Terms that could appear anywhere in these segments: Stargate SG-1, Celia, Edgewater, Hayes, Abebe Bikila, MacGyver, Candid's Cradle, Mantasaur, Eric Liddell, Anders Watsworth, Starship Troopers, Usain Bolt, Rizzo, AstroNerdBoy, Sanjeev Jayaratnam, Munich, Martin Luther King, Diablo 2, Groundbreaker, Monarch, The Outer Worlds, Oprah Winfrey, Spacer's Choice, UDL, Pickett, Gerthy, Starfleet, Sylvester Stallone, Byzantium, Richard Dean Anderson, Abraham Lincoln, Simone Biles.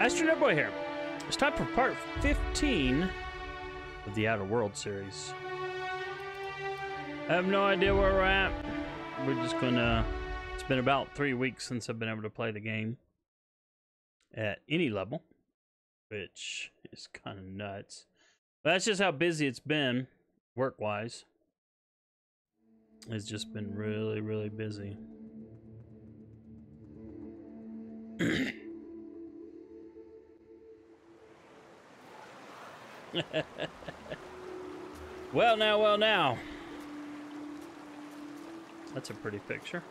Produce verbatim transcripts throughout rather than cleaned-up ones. AstroNerdBoy here. It's time for part fifteen of the Outer World series. I have no idea where we're at. We're just gonna... It's been about three weeks since I've been able to play the game at any level, which is kind of nuts. But that's just how busy it's been, work-wise. It's just been really, really busy. Well now, well now. That's a pretty picture.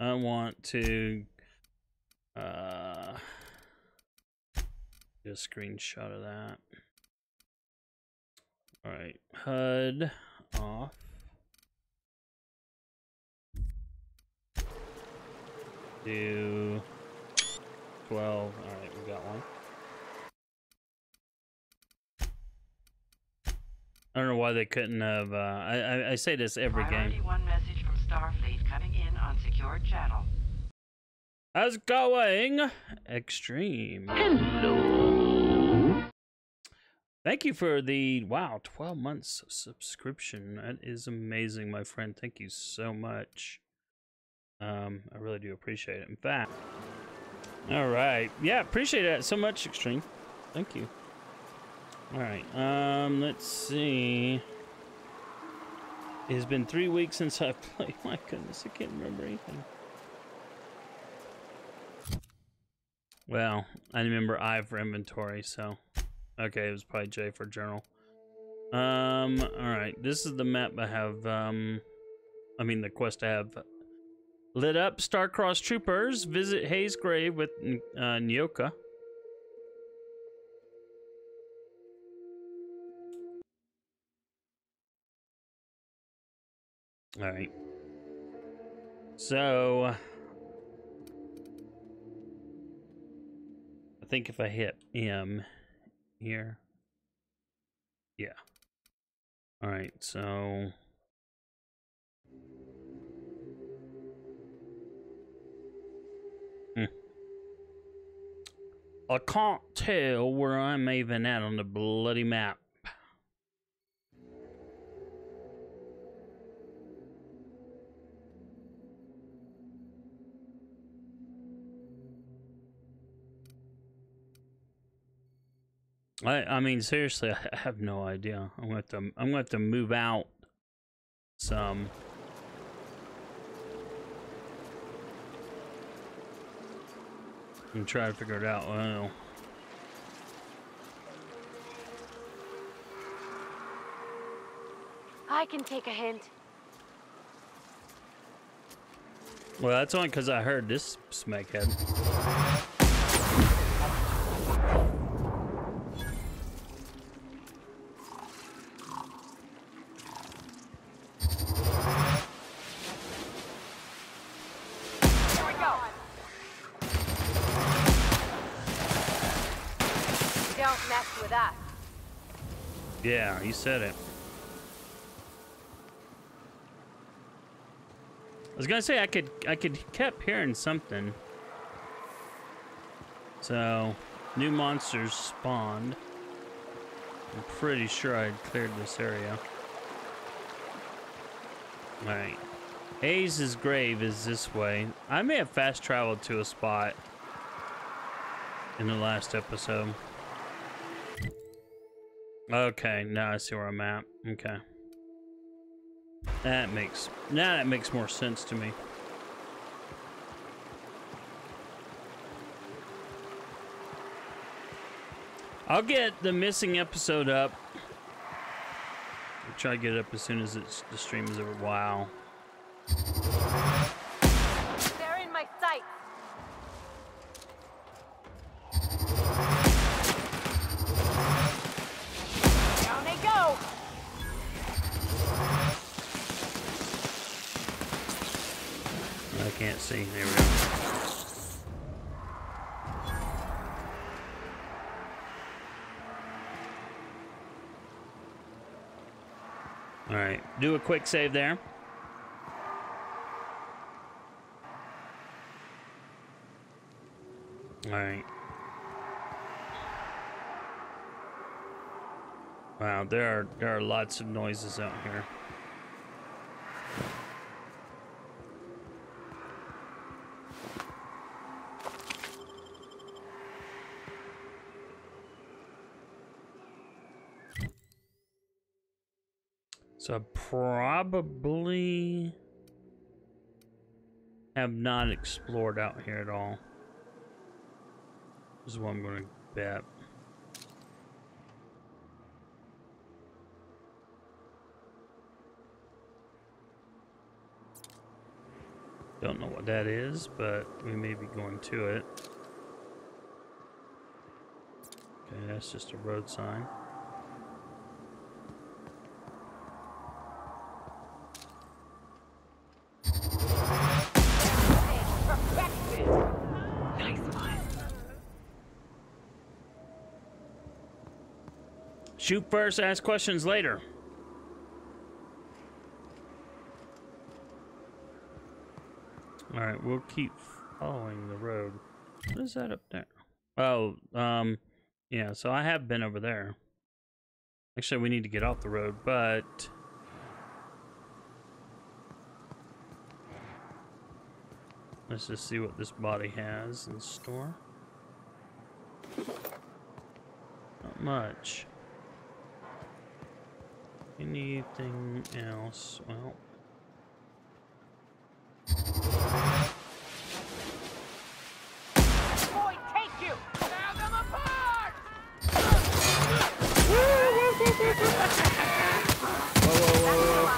I want to uh, get a screenshot of that. All right, H U D off. Do twelve. All right, we got one. I don't know why they couldn't have. Uh, I, I I say this every Priority game. One message from Starfleet coming in on secure channel. How's it going? Extreme. Hello. Thank you for the wow twelve months subscription. That is amazing, my friend. Thank you so much. Um, I really do appreciate it. In fact, all right, yeah, appreciate that so much, Extreme. Thank you. All right, um, let's see. It has been three weeks since I played. My goodness, I can't remember anything. Well, I remember I for inventory, so. Okay, it was probably J for journal. Um, all right, this is the map I have, um, I mean the quest I have. Lit up Star-Crossed Troopers, visit Hayes' grave with uh, Nyoka. All right. So I think if I hit M here, yeah. All right. So hmm. I can't tell where I'm even at on the bloody map. I, I mean, seriously, I have no idea. I'm gonna have to, I'm gonna have to move out some. And try to figure it out. I don't know. I can take a hint. Well, that's only because I heard this smackhead. Yeah, you said it. I was gonna say I could I could kept hearing something. So new monsters spawned. I'm pretty sure I had cleared this area. Alright. Hayes' grave is this way. I may have fast traveled to a spot in the last episode. Okay, now I see where I'm at. Okay. That makes... Now that makes more sense to me. I'll get the missing episode up. I'll try to get it up as soon as it's, the stream is over. Wow. They're in my sight. can't see. There we go. Alright, do a quick save there. Alright. Wow, there are there are lots of noises out here. So probably have not explored out here at all. This is what I'm gonna bet. Don't know what that is, but we may be going to it. Okay, that's just a road sign. Shoot first, ask questions later. All right, we'll keep following the road. What is that up there? Oh, um, yeah, so I have been over there. Actually, we need to get off the road, but... let's just see what this body has in store. Not much. Anything else? Well, boy, take you! Now them apart! Whoa, whoa, whoa, whoa.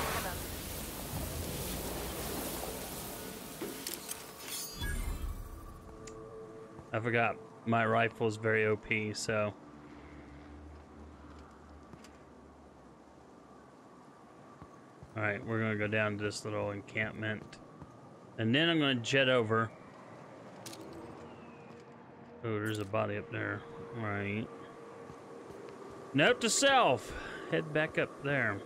I forgot my rifle is very O P, so. Alright, we're gonna go down to this little encampment. And then I'm gonna jet over. Oh, there's a body up there. Alright. Note to self! Head back up there.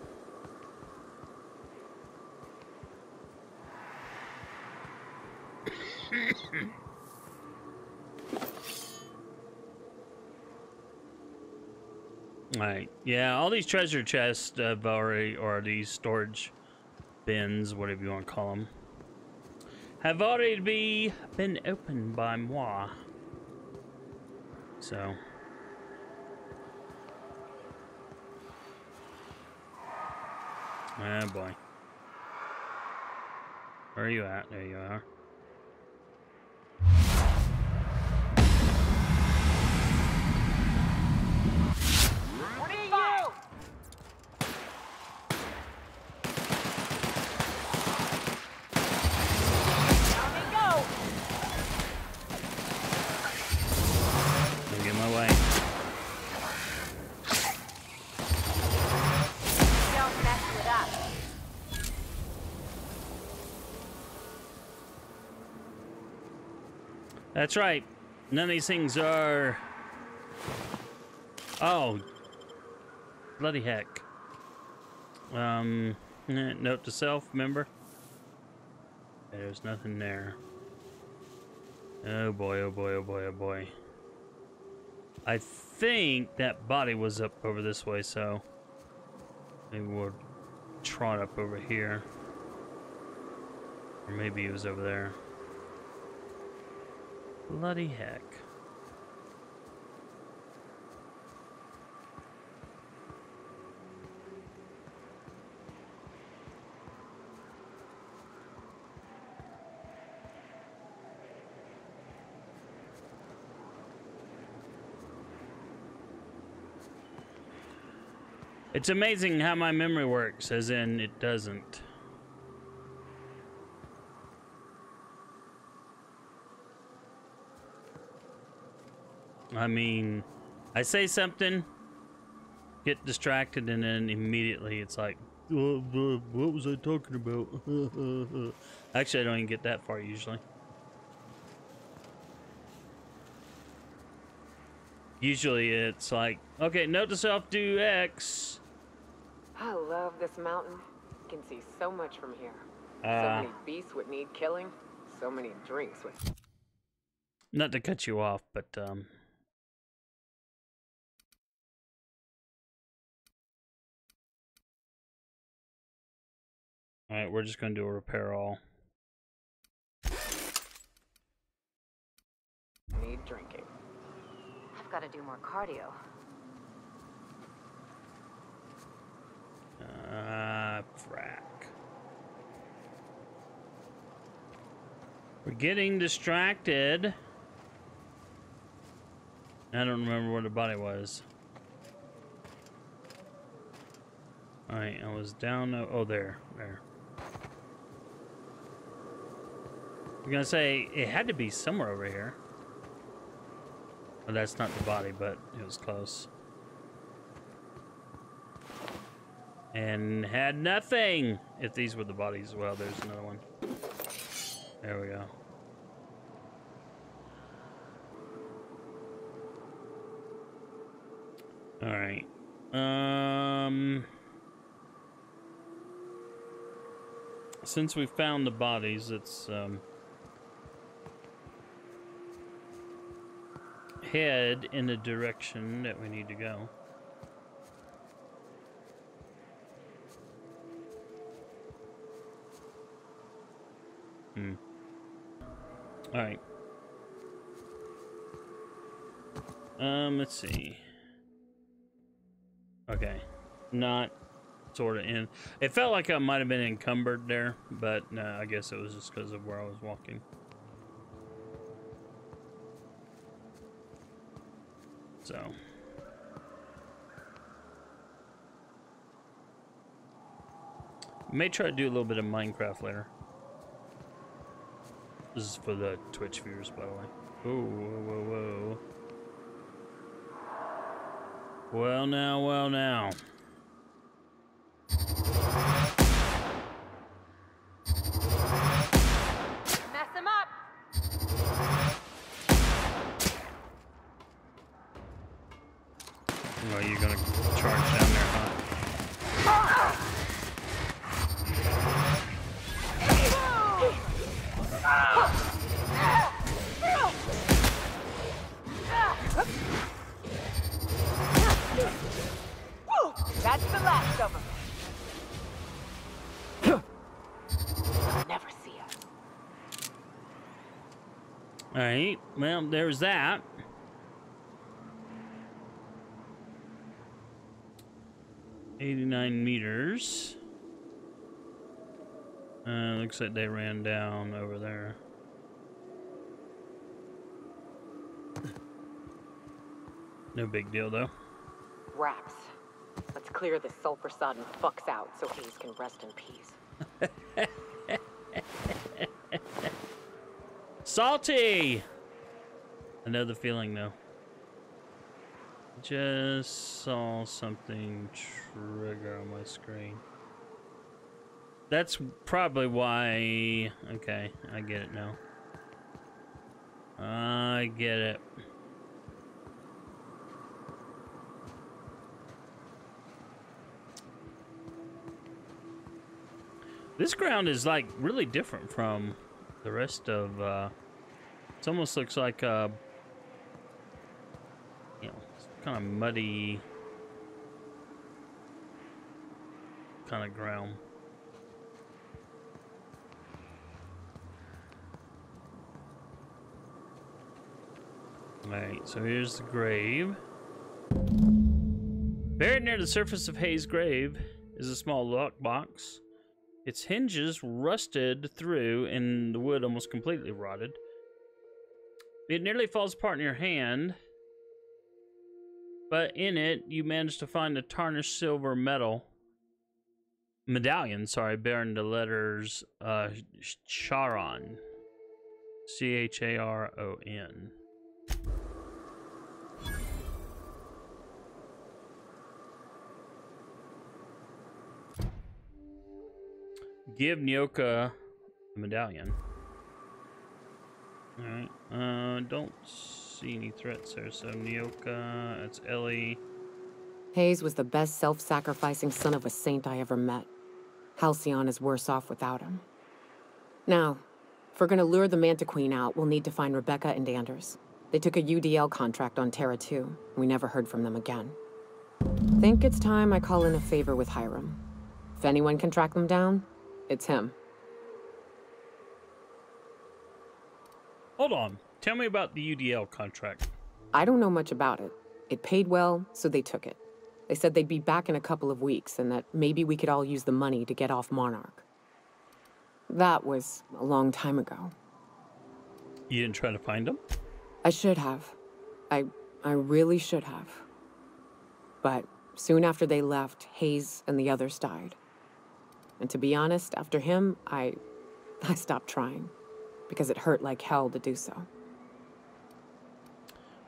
Right. Yeah, all these treasure chests have already, or these storage bins, whatever you want to call them, have already be, been opened by moi. So. Ah, boy. Where are you at? There you are. That's right. None of these things are... oh. Bloody heck. Um, note to self, remember? There's nothing there. Oh boy, oh boy, oh boy, oh boy. I think that body was up over this way, so... maybe we'll trot up over here. Or maybe it was over there. Bloody heck. It's amazing how my memory works, as in it doesn't. I mean, I say something, get distracted, and then immediately it's like, what was I talking about? Actually, I don't even get that far usually. Usually it's like, okay, note to self, do X. I love this mountain. You can see so much from here. Uh, so many beasts would need killing. So many drinks would... Not to cut you off, but... um. Alright, we're just going to do a repair all. Need drinking. I've got to do more cardio. Uh, frack. We're getting distracted. I don't remember where the body was. Alright, I was down. Oh, there. There. I'm gonna say it had to be somewhere over here. Well, that's not the body, but it was close. And had nothing. If these were the bodies, well, there's another one. There we go. All right. Um. Since we found the bodies, let's um, head in the direction that we need to go. Hmm. All right. Um, let's see. Okay. Not sort of in. It felt like I might have been encumbered there, but no, I guess it was just because of where I was walking. So. May try to do a little bit of Minecraft later. This is for the Twitch viewers, by the way. Ooh, whoa, whoa, whoa. Well now, well now. Mess him up! Oh, you're gonna charge down there, huh? Oh. That's the last of them. I'll never see us. All right. Well, there's that. Eighty-nine meters. Uh, looks like they ran down over there. No big deal, though. Wraps. Let's clear this sulfur sodden fucks out so Hayes can rest in peace. Salty! I know the feeling, though. Just saw something trigger on my screen. That's probably why... Okay, I get it now. I get it. This ground is, like, really different from the rest of, uh... It almost looks like, uh... you know, kind of muddy... kind of ground. Alright, so here's the grave. Buried near the surface of Hayes' grave is a small lockbox. Its hinges rusted through and the wood almost completely rotted. It nearly falls apart in your hand, but in it you manage to find a tarnished silver metal medallion, sorry, bearing the letters uh, Charon. C H A R O N. Give Nyoka medallion. Alright, uh, don't see any threats there, so Nyoka, that's Ellie. Hayes was the best self-sacrificing son of a saint I ever met. Halcyon is worse off without him. Now, if we're gonna lure the Manta Queen out, we'll need to find Rebecca and Anders. They took a U D L contract on Terra two. We never heard from them again. Think it's time I call in a favor with Hiram. If anyone can track them down, it's him. Hold on. Tell me about the U D L contract. I don't know much about it. It paid well, so they took it. They said they'd be back in a couple of weeks and that maybe we could all use the money to get off Monarch. That was a long time ago. You didn't try to find him? I should have. I I really should have. But soon after they left, Hayes and the others died. And to be honest, after him, I I stopped trying. Because it hurt like hell to do so.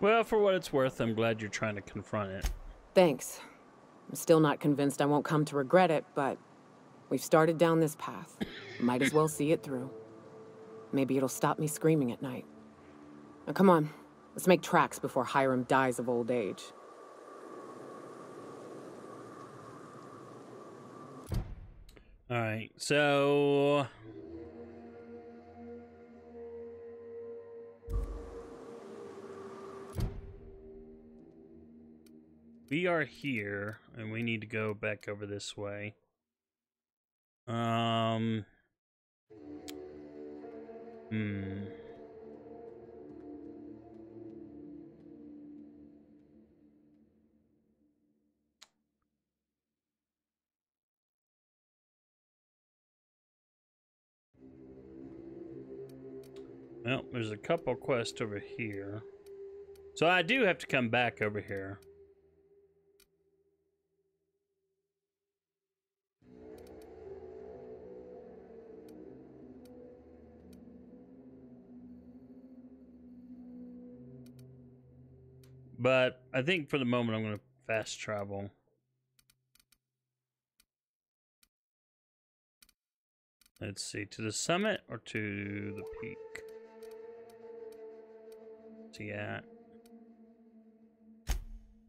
Well, for what it's worth, I'm glad you're trying to confront it. Thanks. I'm still not convinced I won't come to regret it, but we've started down this path. Might as well see it through. Maybe it'll stop me screaming at night. Now come on, let's make tracks before Hiram dies of old age. Alright, so... we are here, and we need to go back over this way. Um... Hmm... Well, there's a couple quests over here. So I do have to come back over here. But I think for the moment I'm going to fast travel. Let's see, to the summit or to the peak? Where's he at?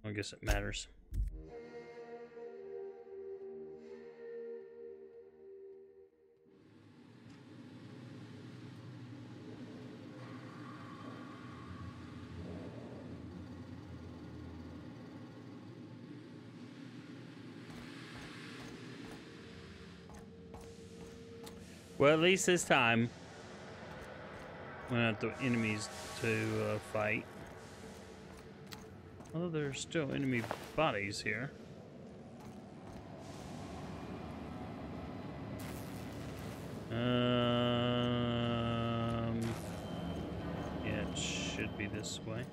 I guess it matters. Well, at least this time, we don't have the enemies to uh, fight. Although there's still enemy bodies here. Um, yeah, it should be this way.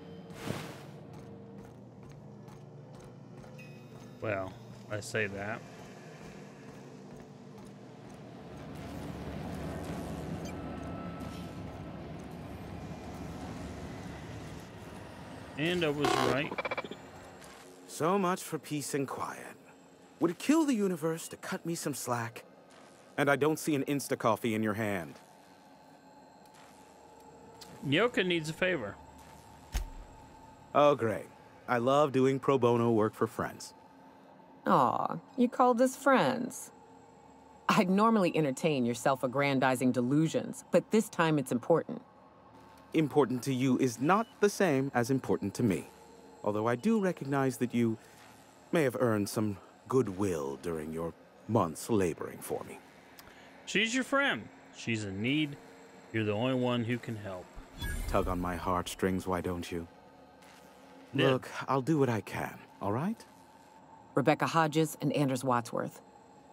Well, I say that. And I was right. So much for peace and quiet. Would it kill the universe to cut me some slack? And I don't see an Insta-coffee in your hand. Nyoka needs a favor. Oh, great. I love doing pro bono work for friends. Aw, you called us friends. I'd normally entertain your self-aggrandizing delusions, but this time it's important. Important to you is not the same as important to me, although I do recognize that you may have earned some goodwill during your months laboring for me. She's your friend. She's in need. You're the only one who can help. Tug on my heartstrings, why don't you? Yeah. Look, I'll do what I can, all right? Rebecca Hodges and Anders Watsworth.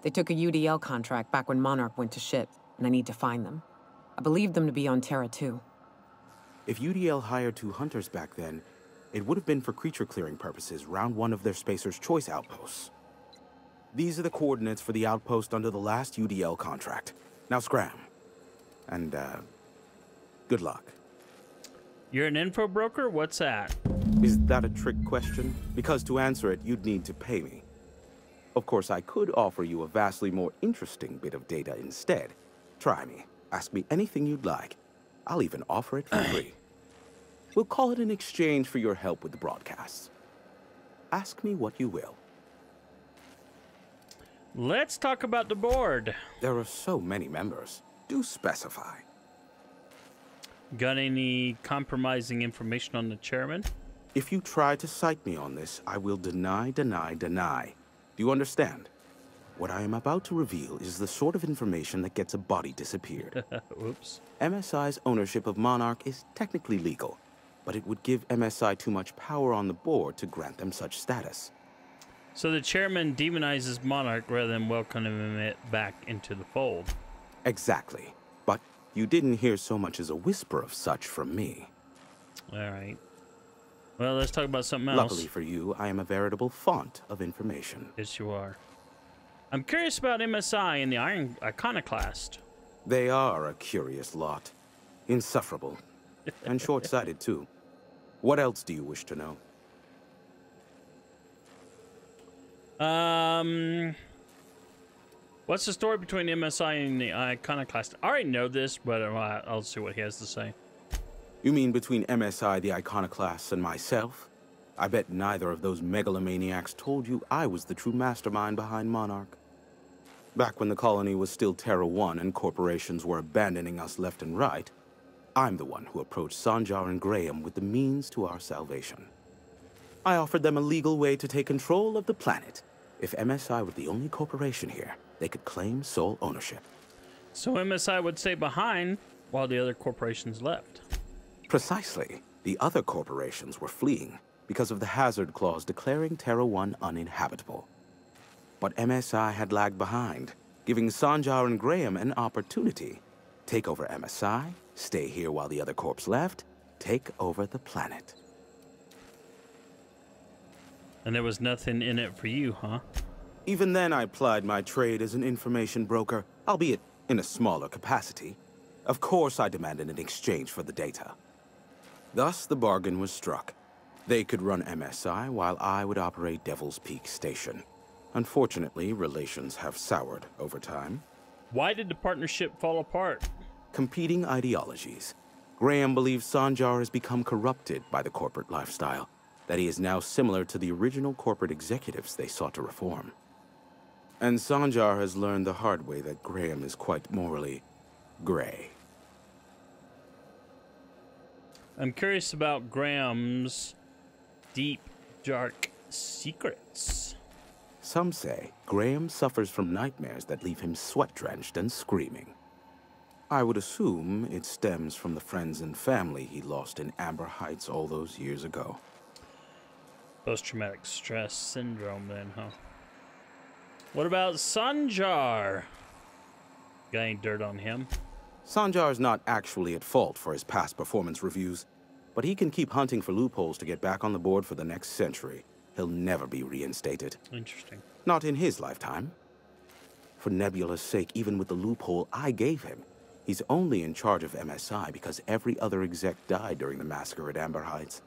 They took a U D L contract back when Monarch went to shit, and I need to find them. I believe them to be on Terra two. If U D L hired two hunters back then, it would have been for creature clearing purposes, round one of their Spacer's Choice outposts. These are the coordinates for the outpost under the last U D L contract. Now scram. And, uh, good luck. You're an info broker? What's that? Is that a trick question? Because to answer it, you'd need to pay me. Of course, I could offer you a vastly more interesting bit of data instead. Try me. Ask me anything you'd like. I'll even offer it for free. We'll call it an exchange for your help with the broadcasts. Ask me what you will. Let's talk about the board. There are so many members. Do specify. Got any compromising information on the chairman? If you try to cite me on this, I will deny, deny, deny. Do you understand? What I am about to reveal is the sort of information that gets a body disappeared. Oops. M S I's ownership of Monarch is technically legal, but it would give M S I too much power on the board to grant them such status. So the chairman demonizes Monarch rather than welcoming him back into the fold. Exactly. But you didn't hear so much as a whisper of such from me. All right. Well, let's talk about something else. Luckily for you, I am a veritable font of information. Yes, you are. I'm curious about M S I and the Iron Iconoclast. They are a curious lot. Insufferable. And short-sighted, too. What else do you wish to know? Um, what's the story between M S I and the Iconoclast? I already know this, but I'll see what he has to say. You mean between M S I, the Iconoclast, and myself? I bet neither of those megalomaniacs told you I was the true mastermind behind Monarch. Back when the colony was still Terra one and corporations were abandoning us left and right, I'm the one who approached Sanjar and Graham with the means to our salvation. I offered them a legal way to take control of the planet. If M S I were the only corporation here, they could claim sole ownership. So M S I would stay behind while the other corporations left. Precisely. The other corporations were fleeing because of the hazard clause declaring Terra one uninhabitable. But M S I had lagged behind, giving Sanjar and Graham an opportunity. Take over M S I, stay here while the other corps left, take over the planet. And there was nothing in it for you, huh? Even then, I plied my trade as an information broker, albeit in a smaller capacity. Of course, I demanded an exchange for the data. Thus, the bargain was struck. They could run M S I while I would operate Devil's Peak Station. Unfortunately, relations have soured over time. Why did the partnership fall apart? Competing ideologies. Graham believes Sanjar has become corrupted by the corporate lifestyle, that he is now similar to the original corporate executives they sought to reform. And Sanjar has learned the hard way that Graham is quite morally gray. I'm curious about Graham's deep, dark secrets. Some say Graham suffers from nightmares that leave him sweat-drenched and screaming. I would assume it stems from the friends and family he lost in Amber Heights all those years ago. Post-traumatic stress syndrome then, huh? What about Sanjar? Got any dirt on him? Sanjar's not actually at fault for his past performance reviews, but he can keep hunting for loopholes to get back on the board for the next century. He'll never be reinstated. Interesting. Not in his lifetime. For Nebula's sake, even with the loophole I gave him, he's only in charge of M S I because every other exec died during the massacre at Amber Heights.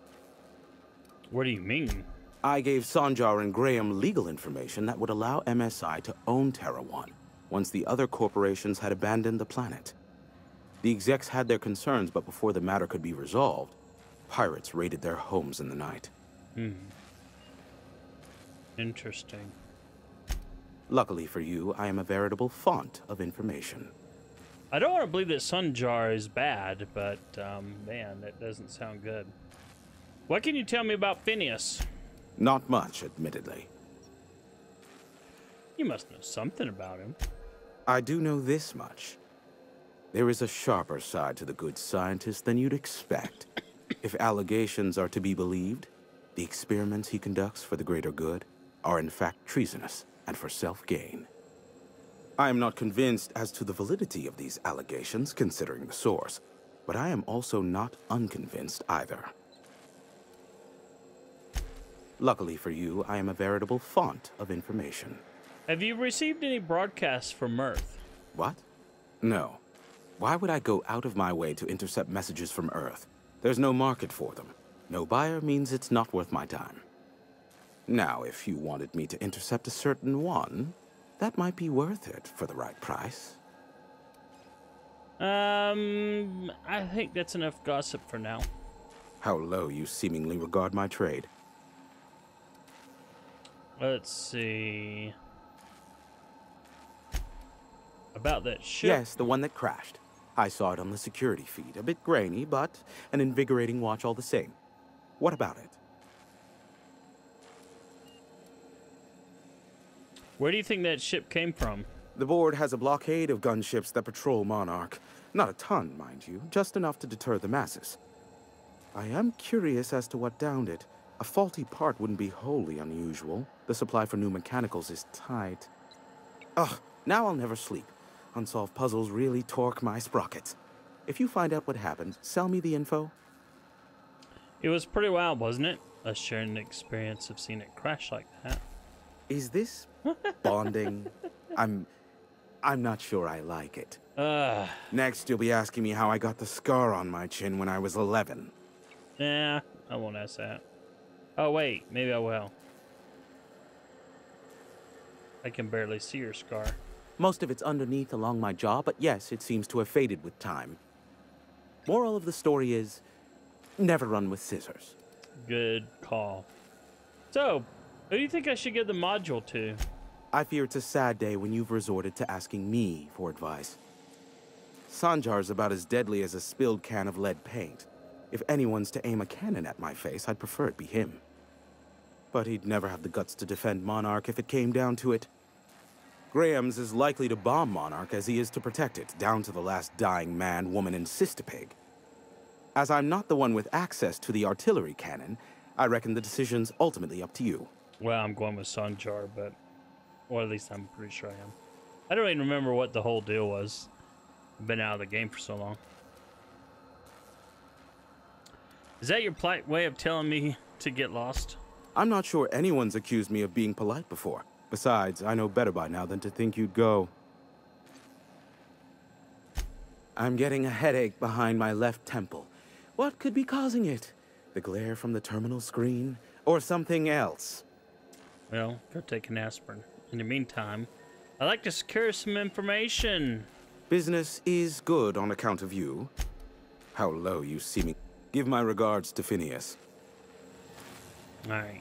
What do you mean? I gave Sanjar and Graham legal information that would allow M S I to own Terra one once the other corporations had abandoned the planet. The execs had their concerns, but before the matter could be resolved, pirates raided their homes in the night. Hmm. Interesting. Luckily for you, I am a veritable font of information. I don't want to believe that Sanjar is bad, but, um, man, that doesn't sound good. What can you tell me about Phineas? Not much, admittedly. You must know something about him. I do know this much. There is a sharper side to the good scientist than you'd expect. If allegations are to be believed, the experiments he conducts for the greater good are in fact treasonous and for self-gain. I am not convinced as to the validity of these allegations, considering the source, but I am also not unconvinced either. Luckily for you, I am a veritable font of information. Have you received any broadcasts from Earth? What? No. Why would I go out of my way to intercept messages from Earth? There's no market for them. No buyer means it's not worth my time. Now, if you wanted me to intercept a certain one, that might be worth it for the right price. Um, I think that's enough gossip for now. How low you seemingly regard my trade. Let's see. About that ship? Yes, the one that crashed. I saw it on the security feed. A bit grainy, but an invigorating watch all the same. What about it? Where do you think that ship came from? The board has a blockade of gunships that patrol Monarch. Not a ton, mind you, just enough to deter the masses. I am curious as to what downed it. A faulty part wouldn't be wholly unusual. The supply for new mechanicals is tight. Ugh, now I'll never sleep. Unsolved puzzles really torque my sprockets. If you find out what happened, sell me the info. It was pretty wild, wasn't it? A sharing experience of seeing it crash like that. Is this bonding? I'm... I'm not sure I like it. Uh, Next, you'll be asking me how I got the scar on my chin when I was eleven. Nah, I won't ask that. Oh, wait. Maybe I will. I can barely see your scar. Most of it's underneath along my jaw, but yes, it seems to have faded with time. Moral of the story is, never run with scissors. Good call. So, who do you think I should give the module to? I fear it's a sad day when you've resorted to asking me for advice. Sanjar's about as deadly as a spilled can of lead paint. If anyone's to aim a cannon at my face, I'd prefer it be him. But he'd never have the guts to defend Monarch if it came down to it. Graham's is likely to bomb Monarch as he is to protect it, down to the last dying man, woman, and sister pig. As I'm not the one with access to the artillery cannon, I reckon the decision's ultimately up to you. Well, I'm going with Sanjar, but... Or at least I'm pretty sure I am. I don't even remember what the whole deal was. I've been out of the game for so long. Is that your polite way of telling me to get lost? I'm not sure anyone's accused me of being polite before. Besides, I know better by now than to think you'd go. I'm getting a headache behind my left temple. What could be causing it? The glare from the terminal screen? Or something else? Well, go take an aspirin. In the meantime, I'd like to secure some information. Business is good on account of you. How low you seem. Me. Give my regards to Phineas. All right.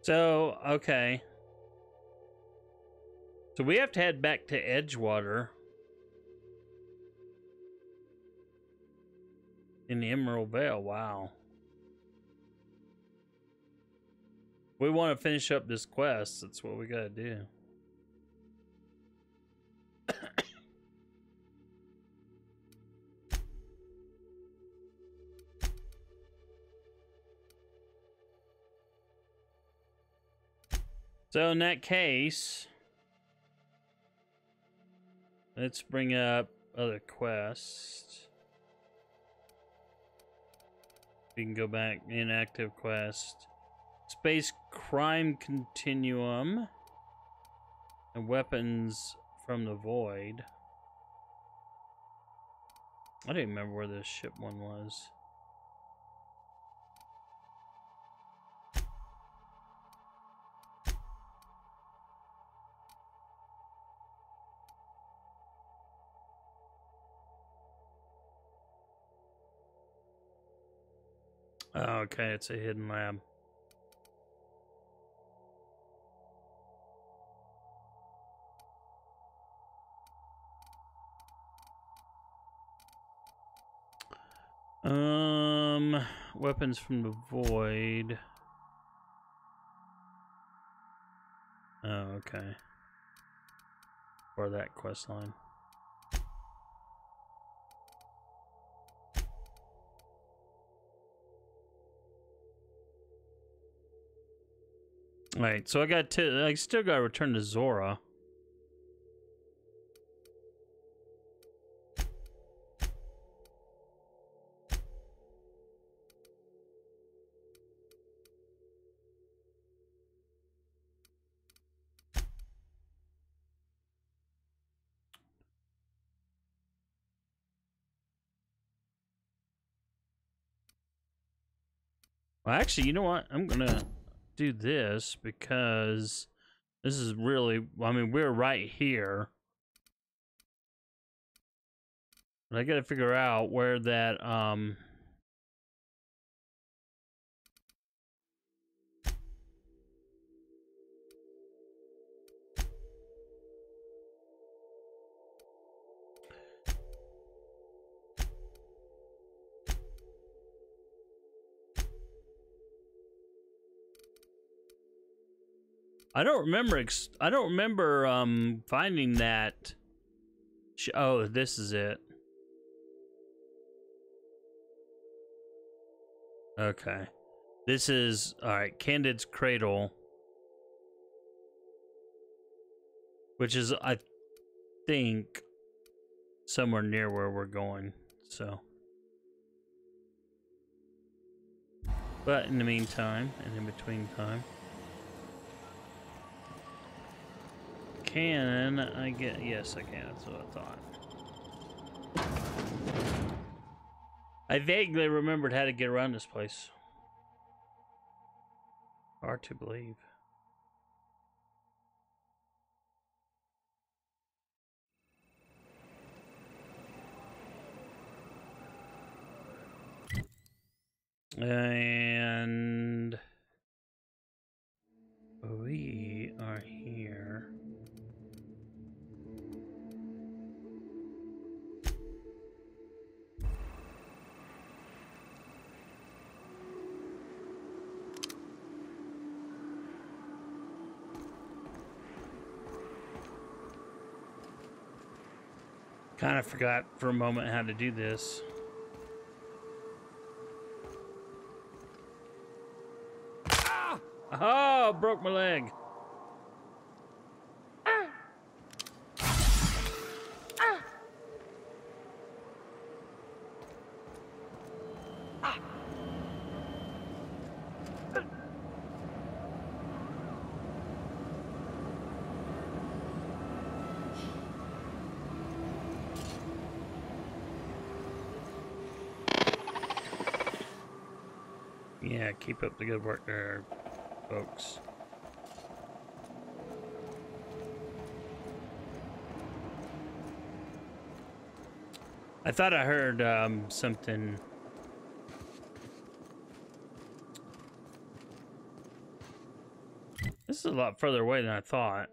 So, okay. So we have to head back to Edgewater in the Emerald Vale. Wow. We want to finish up this quest. That's what we gotta do. So in that case... Let's bring up other quests. We can go back, inactive quest. Space crime continuum. And weapons from the void. I don't even remember where this ship one was. Okay, it's a hidden lab. Um, weapons from the void. Oh, okay. Or that quest line. Alright, so I got to, I still gotta return to Zora. Well, actually, you know what? I'm gonna do this because this is really, I mean, we're right here. But I gotta figure out where that, um... I don't remember, ex I don't remember, um, finding that. Sh oh, this is it. Okay. This is, alright, Candid's Cradle. Which is, I think, somewhere near where we're going, so. But in the meantime, and in between time. Can I get, yes I can, that's what I thought. I vaguely remembered how to get around this place. Hard to believe. And we are here. Kind of forgot for a moment how to do this. Ah! Oh, broke my leg. Ah. Ah. Ah. Yeah, keep up the good work there, folks. I thought I heard um, something. This is a lot further away than I thought.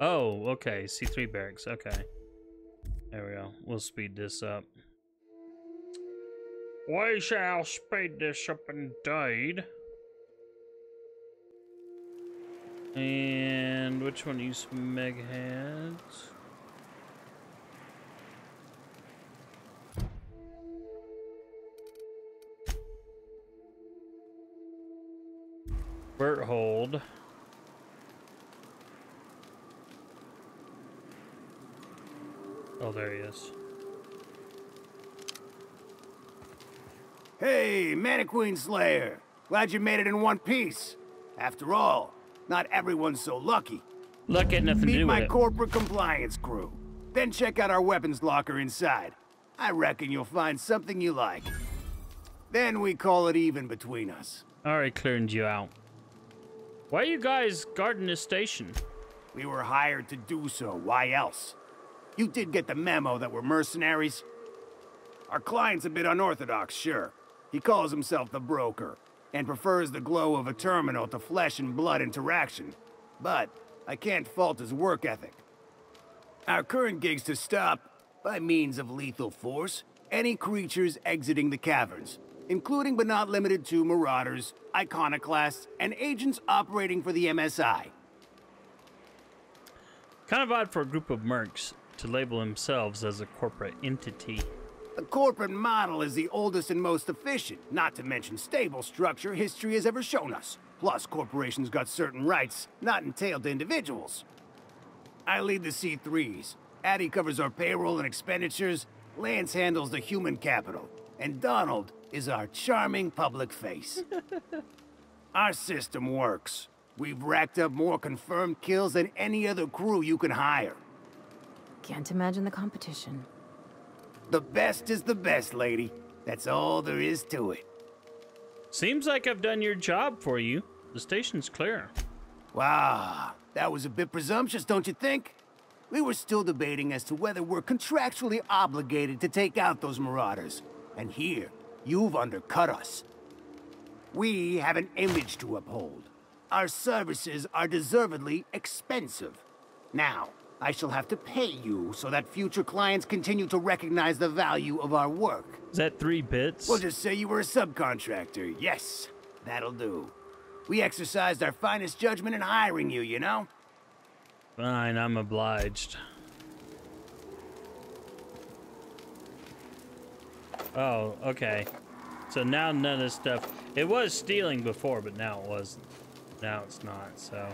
Oh, okay, C three barracks, okay. There we go, we'll speed this up. We shall speed this up indeed. And which one use megheads? Berthold. Oh, there he is. Hey, Manta Queen Slayer! Glad you made it in one piece. After all, not everyone's so lucky. Luck had nothing to do with it. Meet my corporate compliance crew. Then check out our weapons locker inside. I reckon you'll find something you like. Then we call it even between us. Alright, cleared you out. Why are you guys guarding this station? We were hired to do so, why else? You did get the memo that we're mercenaries? Our client's a bit unorthodox, sure. He calls himself the broker, and prefers the glow of a terminal to flesh and blood interaction, but I can't fault his work ethic. Our current gig's to stop, by means of lethal force, any creatures exiting the caverns, including but not limited to marauders, iconoclasts, and agents operating for the M S I. Kind of odd for a group of mercs to label themselves as a corporate entity. The corporate model is the oldest and most efficient, not to mention stable structure history has ever shown us. Plus, corporations got certain rights, not entailed to individuals. I lead the C threes. Addy covers our payroll and expenditures, Lance handles the human capital, and Donald is our charming public face. Our system works. We've racked up more confirmed kills than any other crew you can hire. Can't imagine the competition. The best is the best, lady. That's all there is to it. Seems like I've done your job for you. The station's clear. Wow, that was a bit presumptuous, don't you think? We were still debating as to whether we're contractually obligated to take out those marauders. And here, you've undercut us. We have an image to uphold. Our services are deservedly expensive. Now, I shall have to pay you so that future clients continue to recognize the value of our work. Is that three bits? We'll just say you were a subcontractor. Yes, that'll do. We exercised our finest judgment in hiring you, you know? Fine, I'm obliged. Oh, okay. So now none of this stuff. It was stealing before, but now it wasn't. Now it's not, so.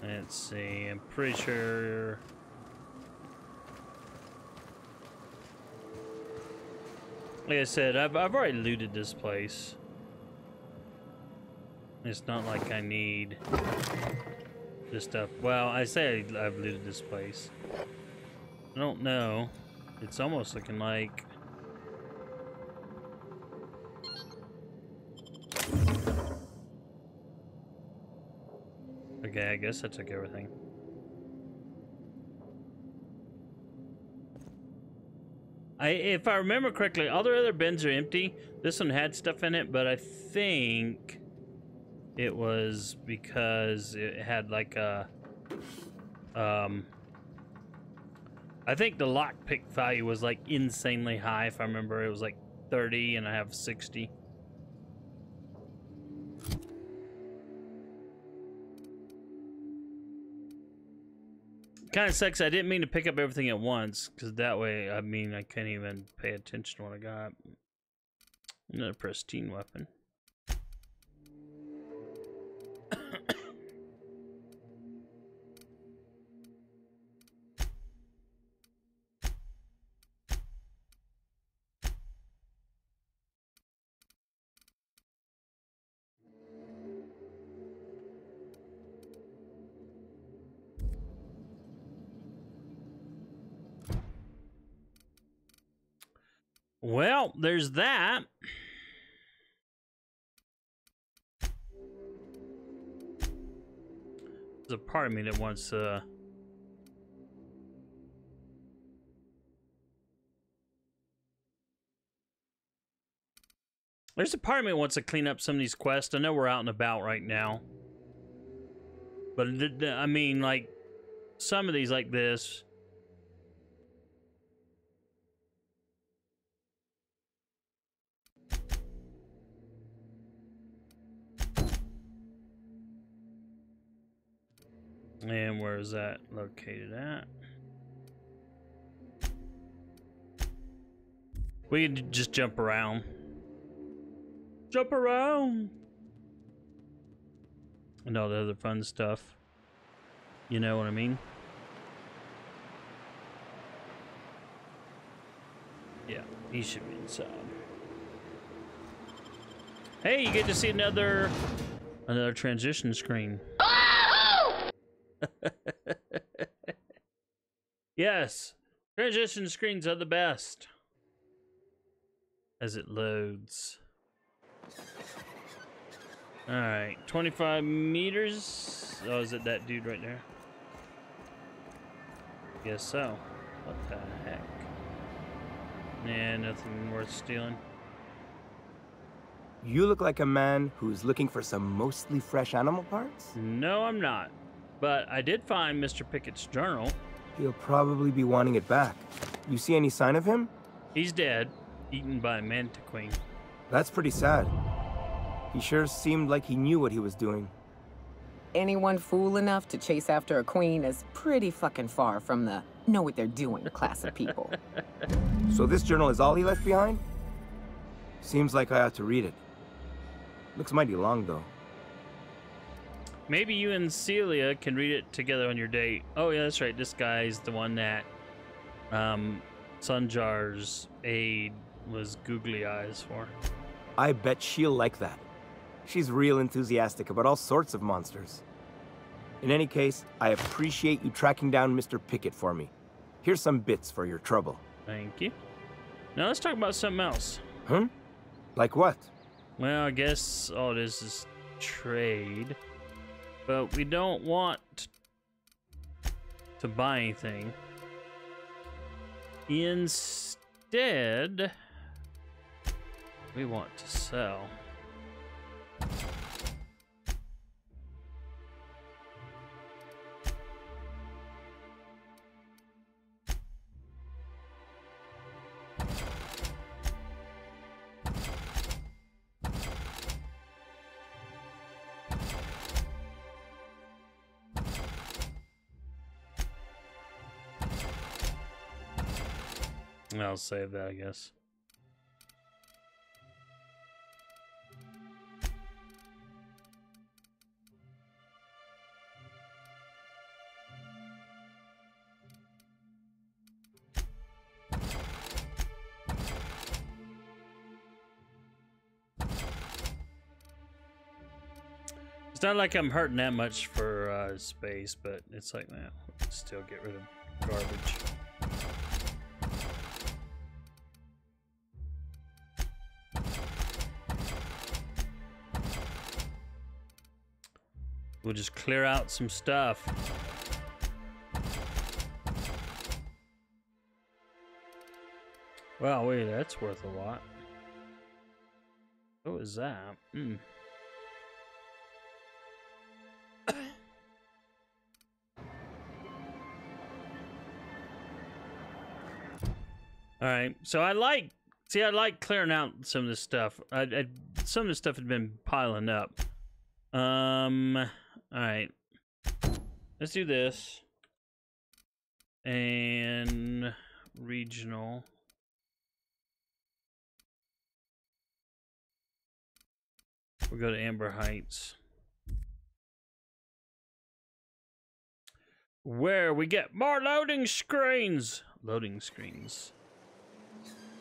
Let's see, I'm pretty sure. Like I said, I've, I've already looted this place. It's not like I need this stuff. Well, I say I've looted this place. I don't know. It's almost looking like... Okay, I guess I took everything. I, if I remember correctly, all the other bins are empty. This one had stuff in it, but I think it was because it had like a, um, I think the lockpick value was like insanely high. If I remember, it was like thirty and I have sixty. Kind of sucks. I didn't mean to pick up everything at once, because that way, I mean, I can't even pay attention to what I got. Another pristine weapon. Well, there's that. There's a part of me that wants to... Uh... There's a part of me that wants to clean up some of these quests. I know we're out and about right now. But, I mean, like, some of these like this... And where is that located at? We can just jump around. Jump around! And all the other fun stuff. You know what I mean? Yeah, he should be inside. Hey, you get to see another... another transition screen. Yes, transition screens are the best. As it loads. All right, twenty-five meters. Oh, is it that dude right there? Guess so. What the heck? Nah, nothing worth stealing. You look like a man who's looking for some mostly fresh animal parts? No, I'm not. But I did find Mister Pickett's journal. He'll probably be wanting it back. You see any sign of him? He's dead, eaten by a Manta Queen. That's pretty sad. He sure seemed like he knew what he was doing. Anyone fool enough to chase after a queen is pretty fucking far from the know-what-they're-doing class of people. So this journal is all he left behind? Seems like I ought to read it. Looks mighty long, though. Maybe you and Celia can read it together on your date. Oh, yeah, that's right. This guy's the one that um, Sanjar's aide was googly eyes for. I bet she'll like that. She's real enthusiastic about all sorts of monsters. In any case, I appreciate you tracking down Mister Pickett for me. Here's some bits for your trouble. Thank you. Now let's talk about something else. Hmm? Like what? Well, I guess all this is trade. But we don't want to buy anything. Instead, we want to sell. I'll save that, I guess. It's not like I'm hurting that much for uh, space, but it's like, man, nah, still get rid of garbage. We'll just clear out some stuff. Wow, wait, that's worth a lot. What was that? Mm. All right, so I like, see, I like clearing out some of this stuff. I, I, some of this stuff had been piling up. Um... All right, let's do this and regional. We'll go to Amber Heights, where we get more loading screens, loading screens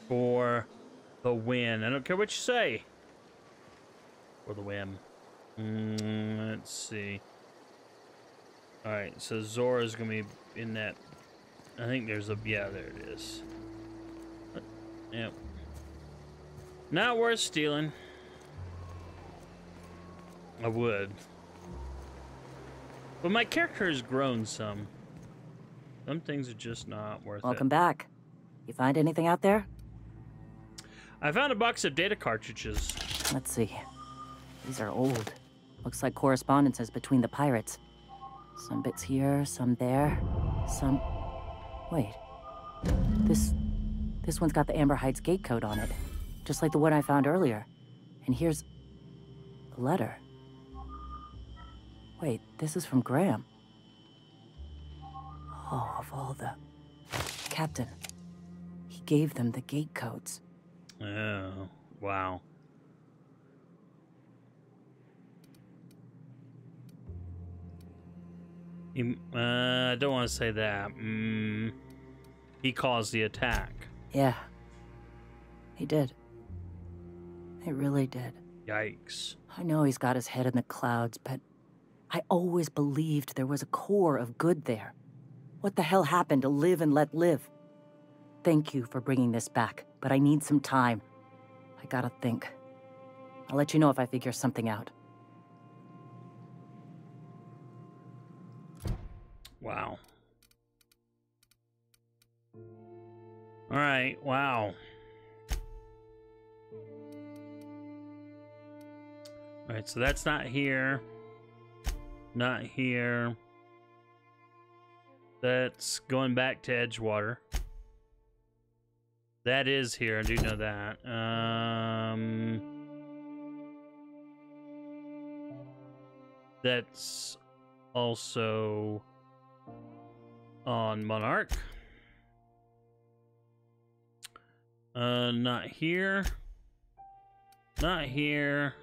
for the win. I don't care what you say, for the win. Mm, let's see. All right, so Zora's gonna be in that. I think there's a yeah. There it is. Yep. Not worth stealing. I would. But my character has grown some. Some things are just not worth it. Welcome back. You find anything out there? I found a box of data cartridges. Let's see. These are old. Looks like correspondences between the pirates. Some bits here, some there, some... Wait. This... This one's got the Amber Heights gate code on it. Just like the one I found earlier. And here's... a letter. Wait, this is from Graham. Oh, of all the... Captain. He gave them the gate codes. Oh, wow. He, uh, I don't want to say that. Mm, he caused the attack. Yeah. He did. He really did. Yikes. I know he's got his head in the clouds, but I always believed there was a core of good there. What the hell happened to live and let live? Thank you for bringing this back, but I need some time. I gotta think. I'll let you know if I figure something out. Wow. All right, wow. All right, so that's not here. Not here. That's going back to Edgewater. That is here, I do know that. Um, that's also... on Monarch. Uh, not here. Not here.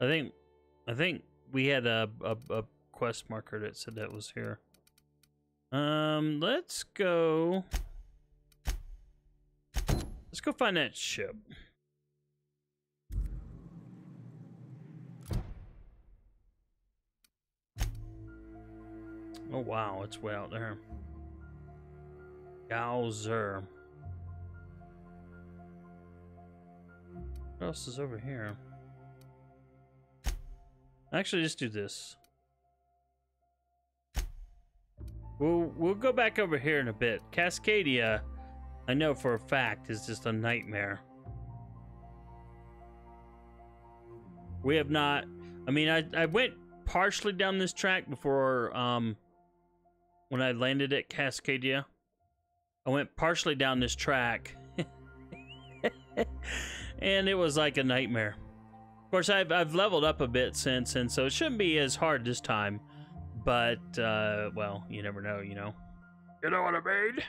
I think, I think we had a, a, a quest marker that said that was here. Um, let's go. Let's go find that ship. Oh, wow, it's way out there. Gowser. What else is over here? Actually, just do this. We'll, we'll go back over here in a bit. Cascadia, I know for a fact, is just a nightmare. We have not... I mean, I, I went partially down this track before... Um, when I landed at Cascadia. I went partially down this track. And it was like a nightmare. Of course, I've, I've leveled up a bit since, and so it shouldn't be as hard this time. But, uh, well, you never know, you know. You know what I mean?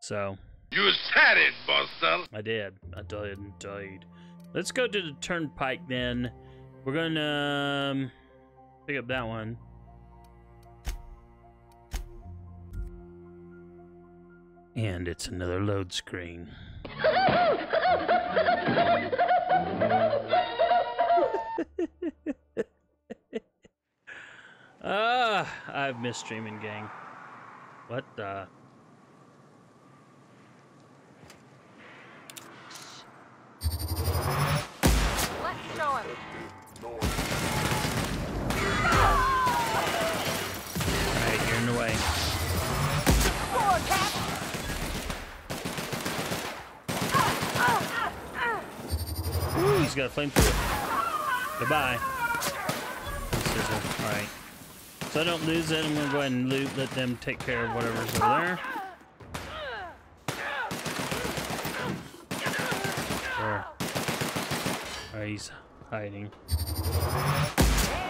So. You said it, Buster! I did. I did indeed. Let's go to the turnpike then. We're gonna, um, pick up that one. And it's another load screen. Ah, uh, I've missed streaming, gang. What the? Let's show him. Alright, you're in the way. Forward, Cap. Ooh, he's got a flamethrower. Goodbye. Alright. So I don't lose it, I'm gonna go ahead and loot, let them take care of whatever's over there. Sure. Oh, he's hiding.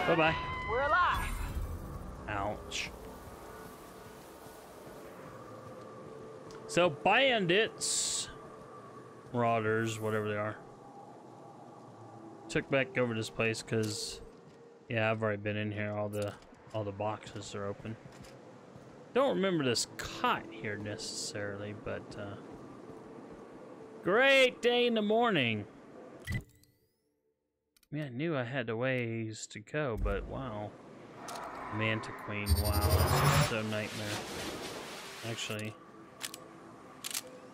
Bye bye. We're alive. Ouch. So bandits, marauders, whatever they are, took back over this place because, yeah, I've already been in here. All the All the boxes are open. Don't remember this cot here necessarily, but uh, great day in the morning. Man, I knew I had a ways to go, but wow. Manta Queen, wow, that's just so nightmare. Actually,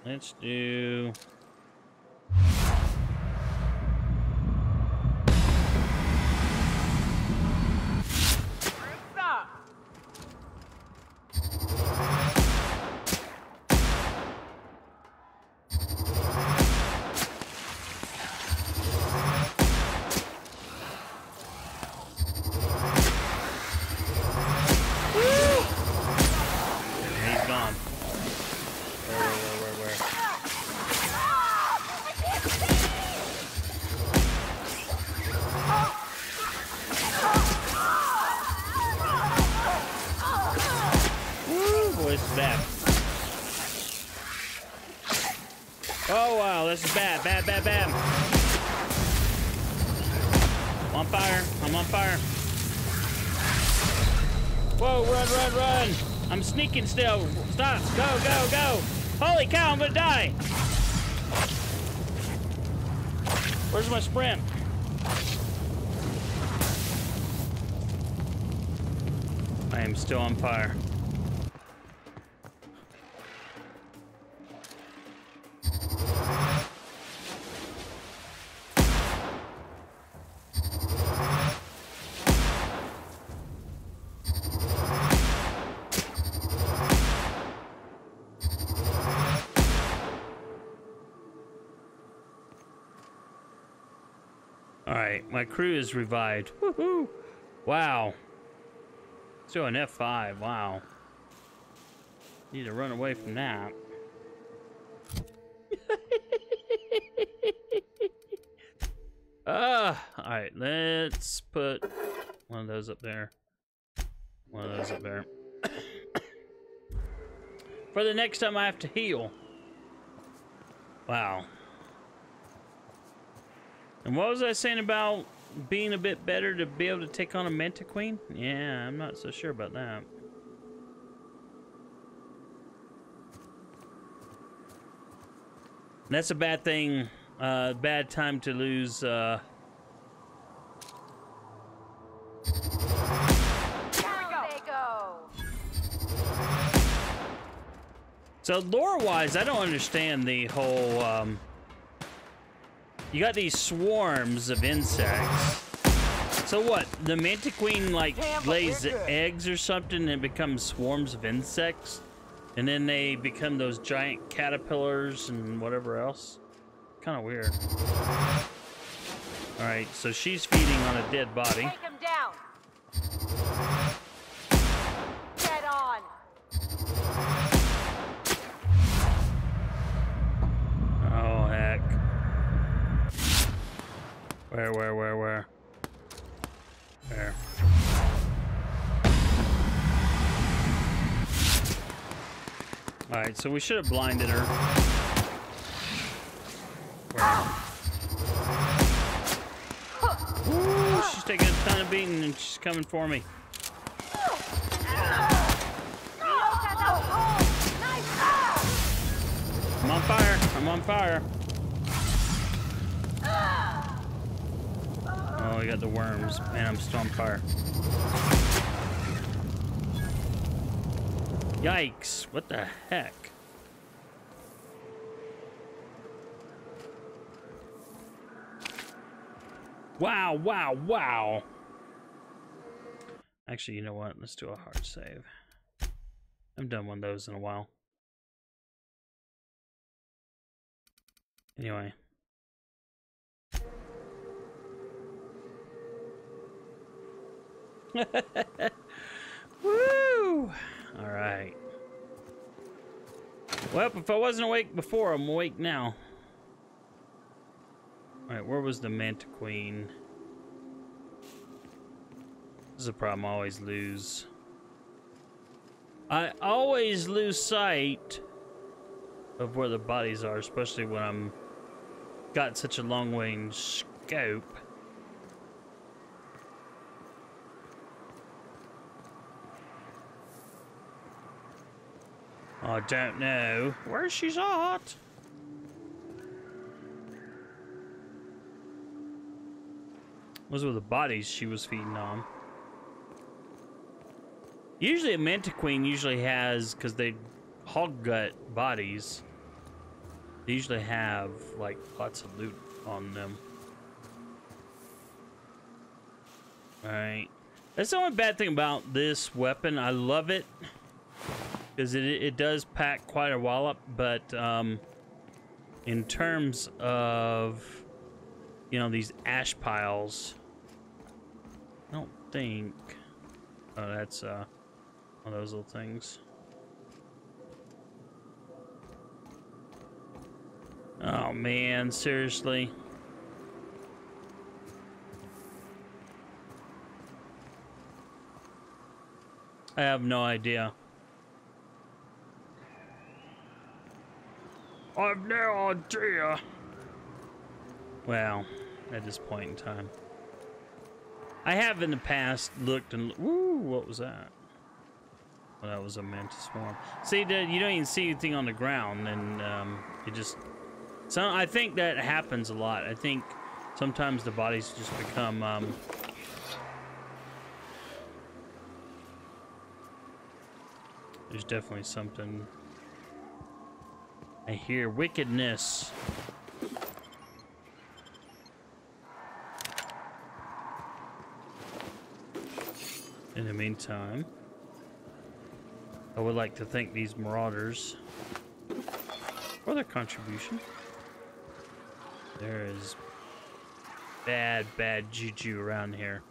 let's do... Sneaking still. Stop. Go, go, go. Holy cow, I'm gonna die. Where's my sprint? I am still on fire. My crew is revived. Woohoo! Wow. So an F five. Wow. Need to run away from that. Ah. uh, all right. Let's put one of those up there. One of those up there. For the next time I have to heal. Wow. And what was I saying about being a bit better to be able to take on a Manta Queen? Yeah, I'm not so sure about that. And that's a bad thing, uh, bad time to lose, uh... Down they go. So lore-wise, I don't understand the whole, um... You got these swarms of insects. So what? The Manta Queen, like, Damn, lays eggs or something and becomes swarms of insects? And then they become those giant caterpillars and whatever else? Kind of weird. Alright, so she's feeding on a dead body. Take him down. Get on. Oh, heck. Where, where, where, where? There. Alright, so we should have blinded her. Where? Ooh, she's taking a ton of beating and she's coming for me. I'm on fire. I'm on fire. Oh, I got the worms. Man, I'm still on fire. Yikes. What the heck? Wow, wow, wow. Actually, you know what? Let's do a hard save. I haven't done one of those in a while. Anyway. Woo! All right. Well, if I wasn't awake before, I'm awake now. All right, where was the Manta Queen? This is a problem I always lose. I always lose sight of where the bodies are, especially when I'm got such a long range scope. I don't know where she's at. Those were the bodies she was feeding on. Usually a Manta Queen usually has, because they hog gut bodies, they usually have like lots of loot on them. Alright. That's the only bad thing about this weapon. I love it. Because it, it does pack quite a wallop, but um, in terms of, you know, these ash piles, I don't think... Oh, that's uh, one of those little things. Oh, man, seriously. I have no idea. I've no idea. Well, at this point in time, I have in the past looked and woo. What was that? Well, that was a mantis swarm. See, you don't even see anything on the ground, and um, you just. So I think that happens a lot. I think sometimes the bodies just become. Um, there's definitely something. I hear wickedness. In the meantime, I would like to thank these marauders for their contribution. There is bad, bad juju around here.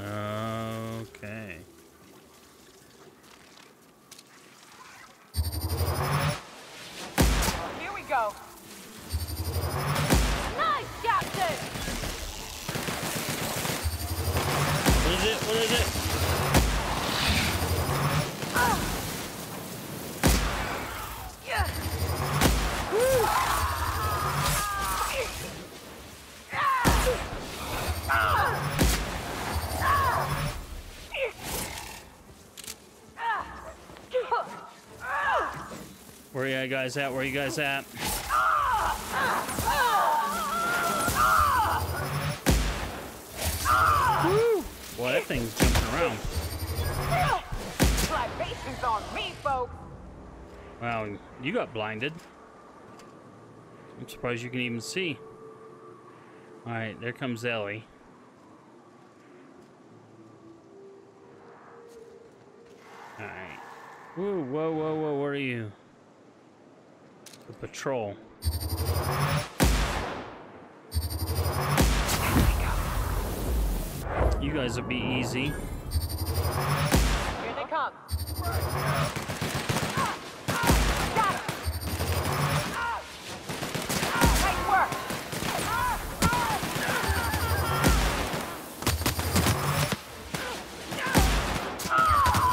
Okay. Here we go. Nice, Captain. What is it? What is it? Oh. Yeah. Woo. Where are you guys at? Where are you guys at? Woo! Boy, that thing's jumping around. My patience on go. Wow, you got blinded. I'm surprised you can even see. Alright, there comes Ellie. Alright. Whoa, whoa, whoa, whoa, where are you? The patrol. You guys will be easy. Here they come.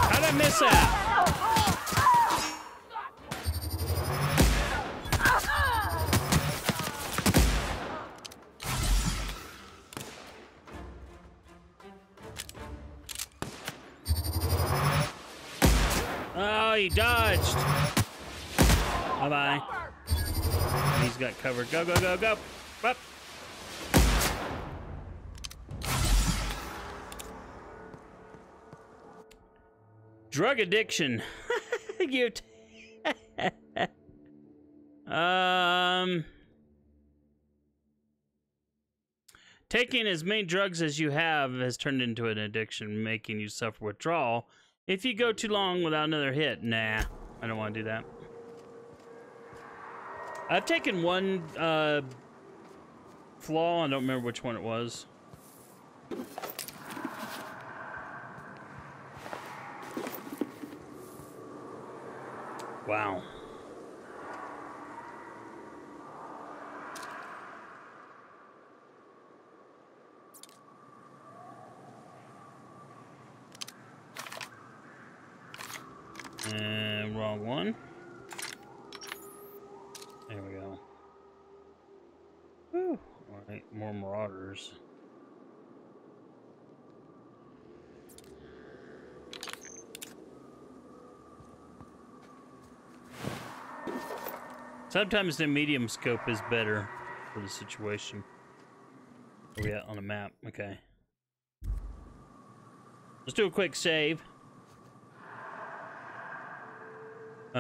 How'd I miss that? He dodged. Bye bye. He's got covered. Go, go, go, go. Up. Drug addiction. You. um. Taking as many drugs as you have has turned into an addiction, making you suffer withdrawal. If you go too long without another hit, nah, I don't want to do that. I've taken one uh, flaw, I don't remember which one it was. Wow. Uh, wrong one. There we go. Whew. All right, more marauders. Sometimes the medium scope is better for the situation. Where we at on the map? Okay. Let's do a quick save. Uh,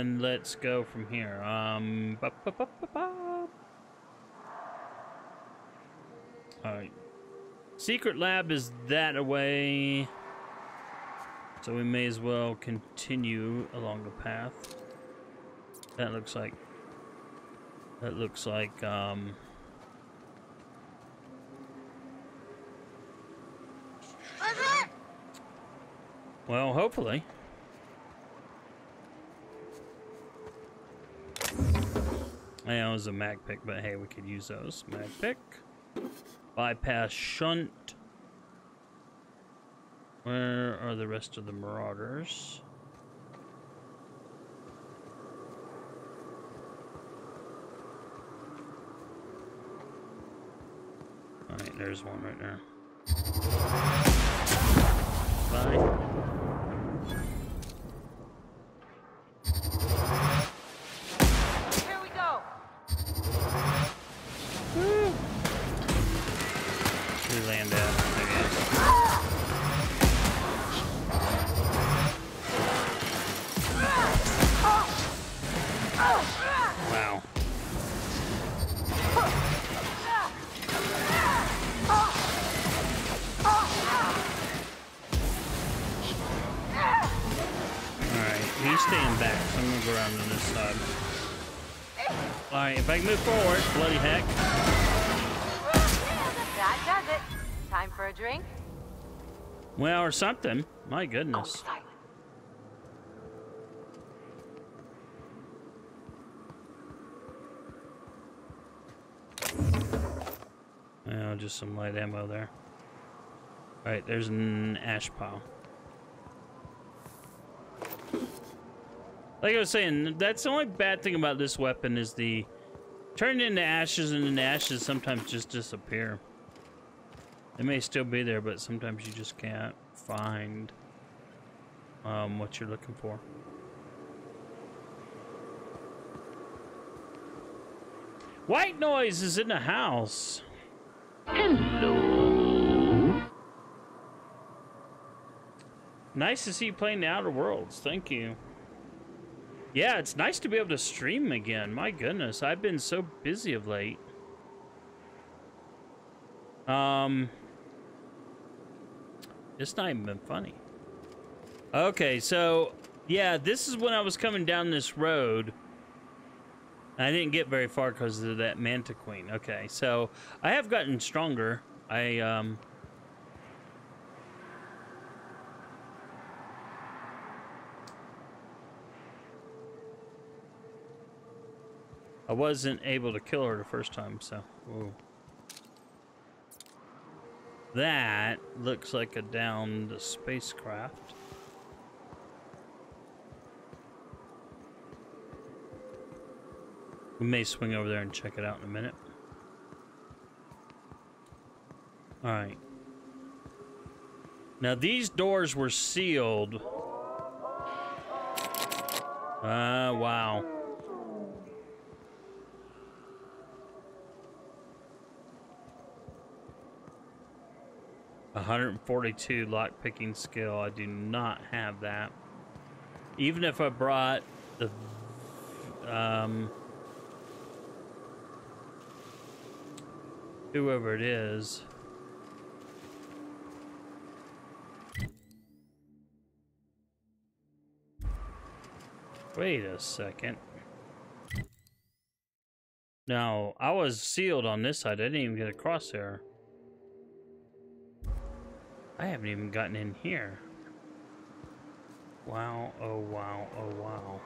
and let's go from here. Um, ba -ba -ba -ba -ba. All right. Secret lab is that away, so we may as well continue along the path. That looks like. That looks like. Um. Well, hopefully. Yeah, it was a mag pick, but hey, we could use those. Mag pick. Bypass shunt. Where are the rest of the marauders? Alright, there's one right there. Bye. Alright, if I can move forward, bloody heck. That does it. Time for a drink? Well, or something. My goodness. Oh, well, just some light ammo there. Alright, there's an ash pile. Like I was saying, that's the only bad thing about this weapon is the... Turned into ashes, and then the ashes sometimes just disappear. They may still be there, but sometimes you just can't find um, what you're looking for. White noise is in the house. Hello. Nice to see you playing the Outer Worlds. Thank you. Yeah, it's nice to be able to stream again. My goodness, I've been so busy of late. Um, it's not even been funny. Okay, so, yeah, this is when I was coming down this road. I didn't get very far because of that Manta Queen. Okay, so I have gotten stronger. I, um... I wasn't able to kill her the first time, so... Whoa. That looks like a downed spacecraft. We may swing over there and check it out in a minute. Alright. Now these doors were sealed. Ah, uh, wow. one hundred forty-two lockpicking skill. I do not have that. Even if I brought the... Um... Whoever it is. Wait a second. No, I was sealed on this side. I didn't even get across there. I haven't even gotten in here. Wow, oh wow, oh wow.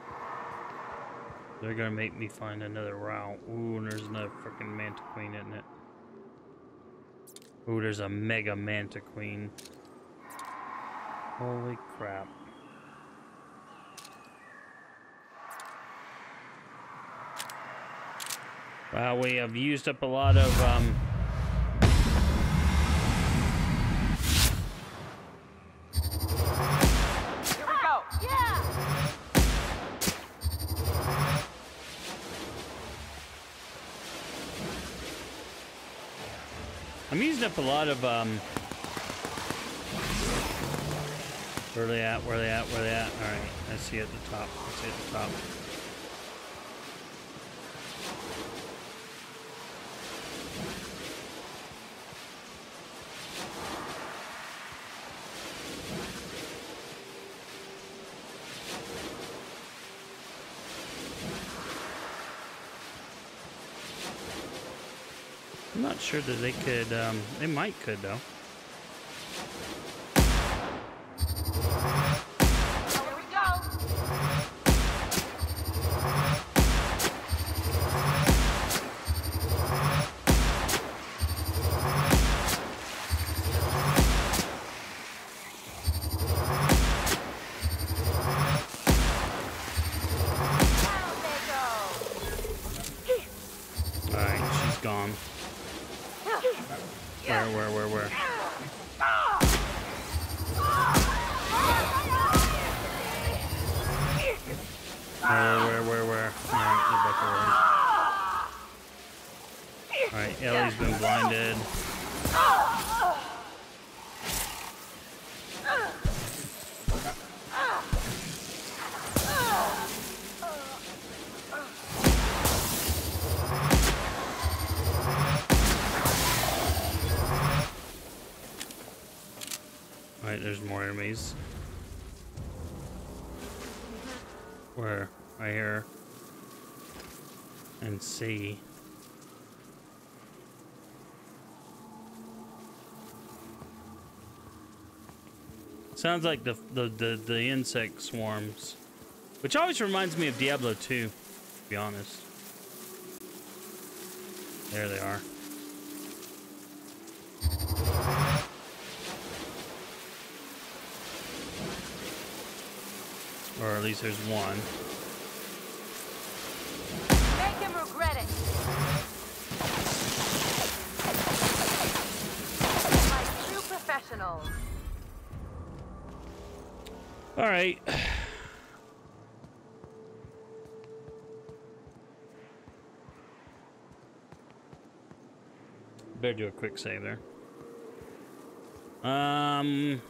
They're gonna make me find another route. Ooh, and there's another freaking Manta Queen, isn't it? Ooh, there's a mega Manta Queen. Holy crap. Wow, we have used up a lot of, um... Here we go! Yeah! I'm using up a lot of, um... Where are they at? Where are they at? Where are they at? Alright, I see it at the top. I see it at the top. Sure that they could, um, they might could though. Here we go. Down they go. All right, she's gone. Where, where, where, where? Where, where, where, where? Alright, Rebecca, where? Alright, Ellie's been blinded. There's more enemies. Where? Right here. And see. Sounds like the, the, the, the insect swarms. Which always reminds me of Diablo two, to be honest. There they are. Or at least there's one. Make him regret it. My true professionals. All right. Better do a quick save there. Um.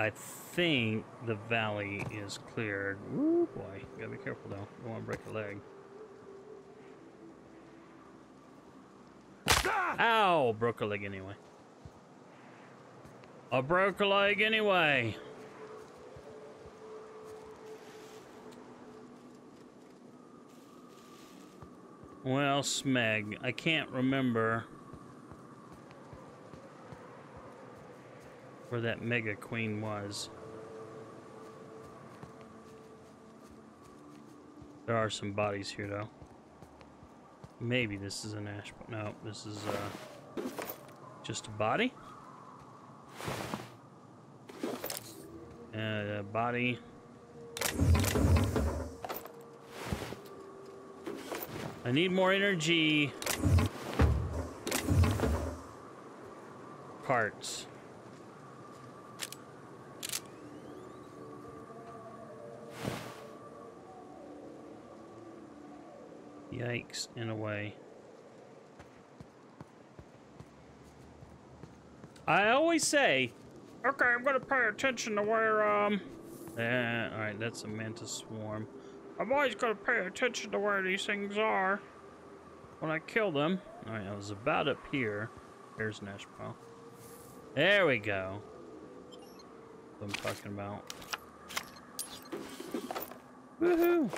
I think the valley is cleared. Ooh, boy. Gotta be careful, though. Don't want to break a leg. Ah! Ow! Broke a leg anyway. I broke a leg anyway. Well, smeg. I can't remember where that Mega Queen was. There are some bodies here, though. Maybe this is an ash, but no, this is uh, just a body. And a body. I need more energy. Parts. Yikes, in a way. I always say, okay, I'm gonna pay attention to where, um... Uh, alright, that's a manta swarm. I'm always gonna pay attention to where these things are when I kill them. Alright, I was about up here. There's an ash pile. There we go. That's what I'm talking about. Woohoo!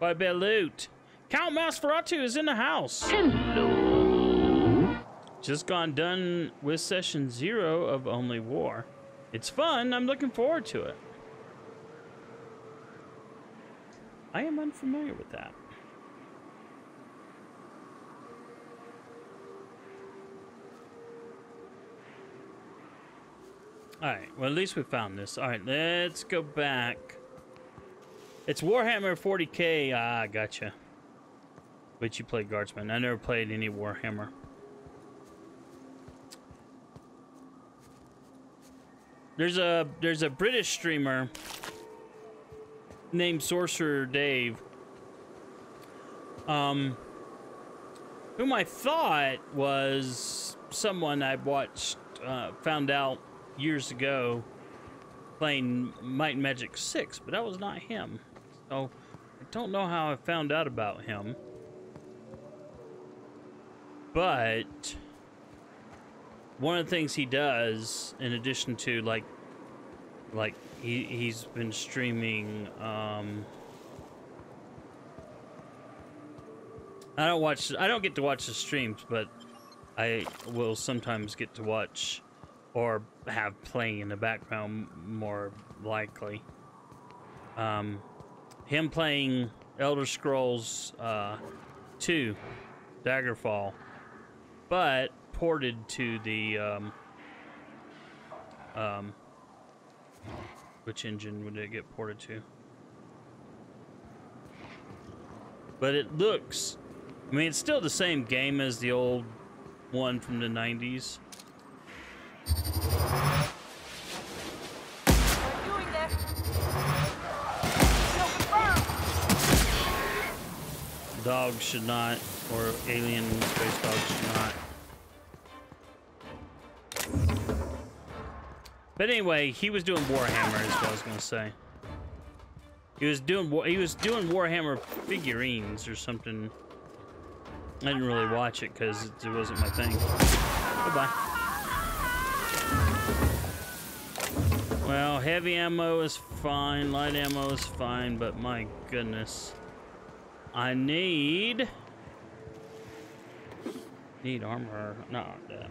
By bit loot. Count Masferatu is in the house. Hello. Just gone done with session zero of Only War. It's fun. I'm looking forward to it. I am unfamiliar with that. All right. Well, at least we found this. All right. Let's go back. It's Warhammer forty K. Ah, gotcha. But you play Guardsman. I never played any Warhammer. There's a there's a British streamer named Sorcerer Dave, um, whom I thought was someone I watched, uh, found out years ago playing Might and Magic six, but that was not him. So I don't know how I found out about him, but one of the things he does, in addition to like, like he he's been streaming. Um, I don't watch. I don't get to watch the streams, but I will sometimes get to watch or have playing in the background, more likely. Um, him playing Elder Scrolls uh, two, Daggerfall, but ported to the, um, um, which engine would it get ported to? But it looks, I mean, it's still the same game as the old one from the nineties. Dogs should not, or alien space dogs should not. But anyway, he was doing Warhammer, is what I was gonna say. He was doing he was doing Warhammer figurines or something. I didn't really watch it because it wasn't my thing. Goodbye. Well, heavy ammo is fine, light ammo is fine, but my goodness. I need... Need armor. No, that.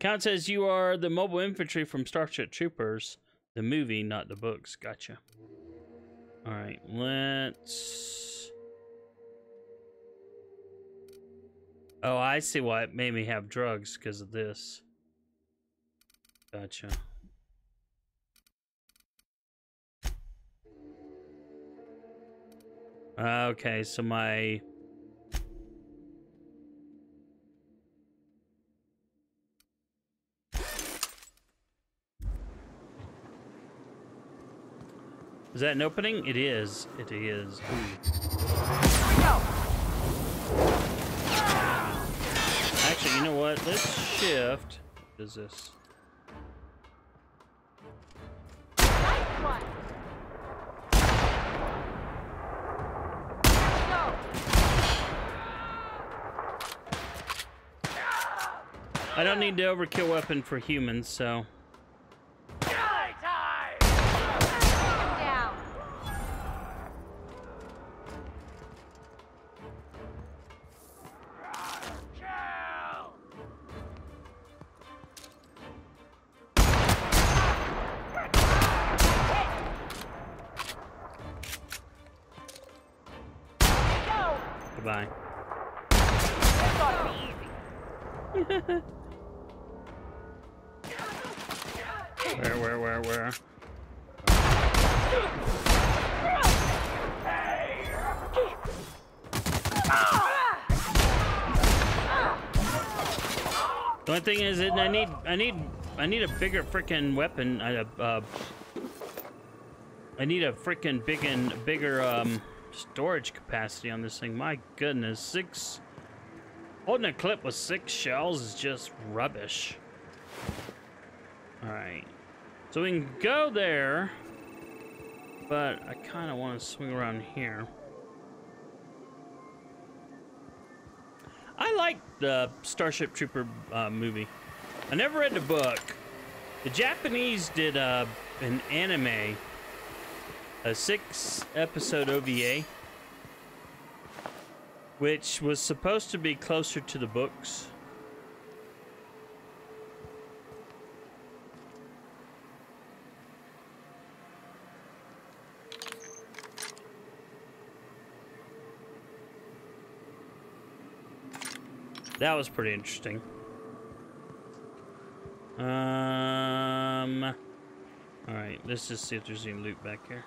Count says you are the mobile infantry from Starship Troopers. The movie, not the books. Gotcha. Alright, let's... Oh, I see why it made me have drugs, because of this. Gotcha. Okay, so my... Is that an opening? It is. It is. Ooh. Here we go! You know what? Let's shift. What is this? Nice one. I don't need the overkill weapon for humans, so. Down. Goodbye. That's gotta be easy. Where, where, where, where? The only thing is, I need, I need, I need a bigger frickin' weapon. I, uh, I need a frickin' big and bigger um, storage capacity on this thing. My goodness, six. Holding a clip with six shells is just rubbish. All right. So we can go there, but I kind of want to swing around here. I like the Starship Trooper uh, movie. I never read the book. The Japanese did uh, an anime, a six-episode O V A, which was supposed to be closer to the books. That was pretty interesting. Um, all right, let's just see if there's any loot back here.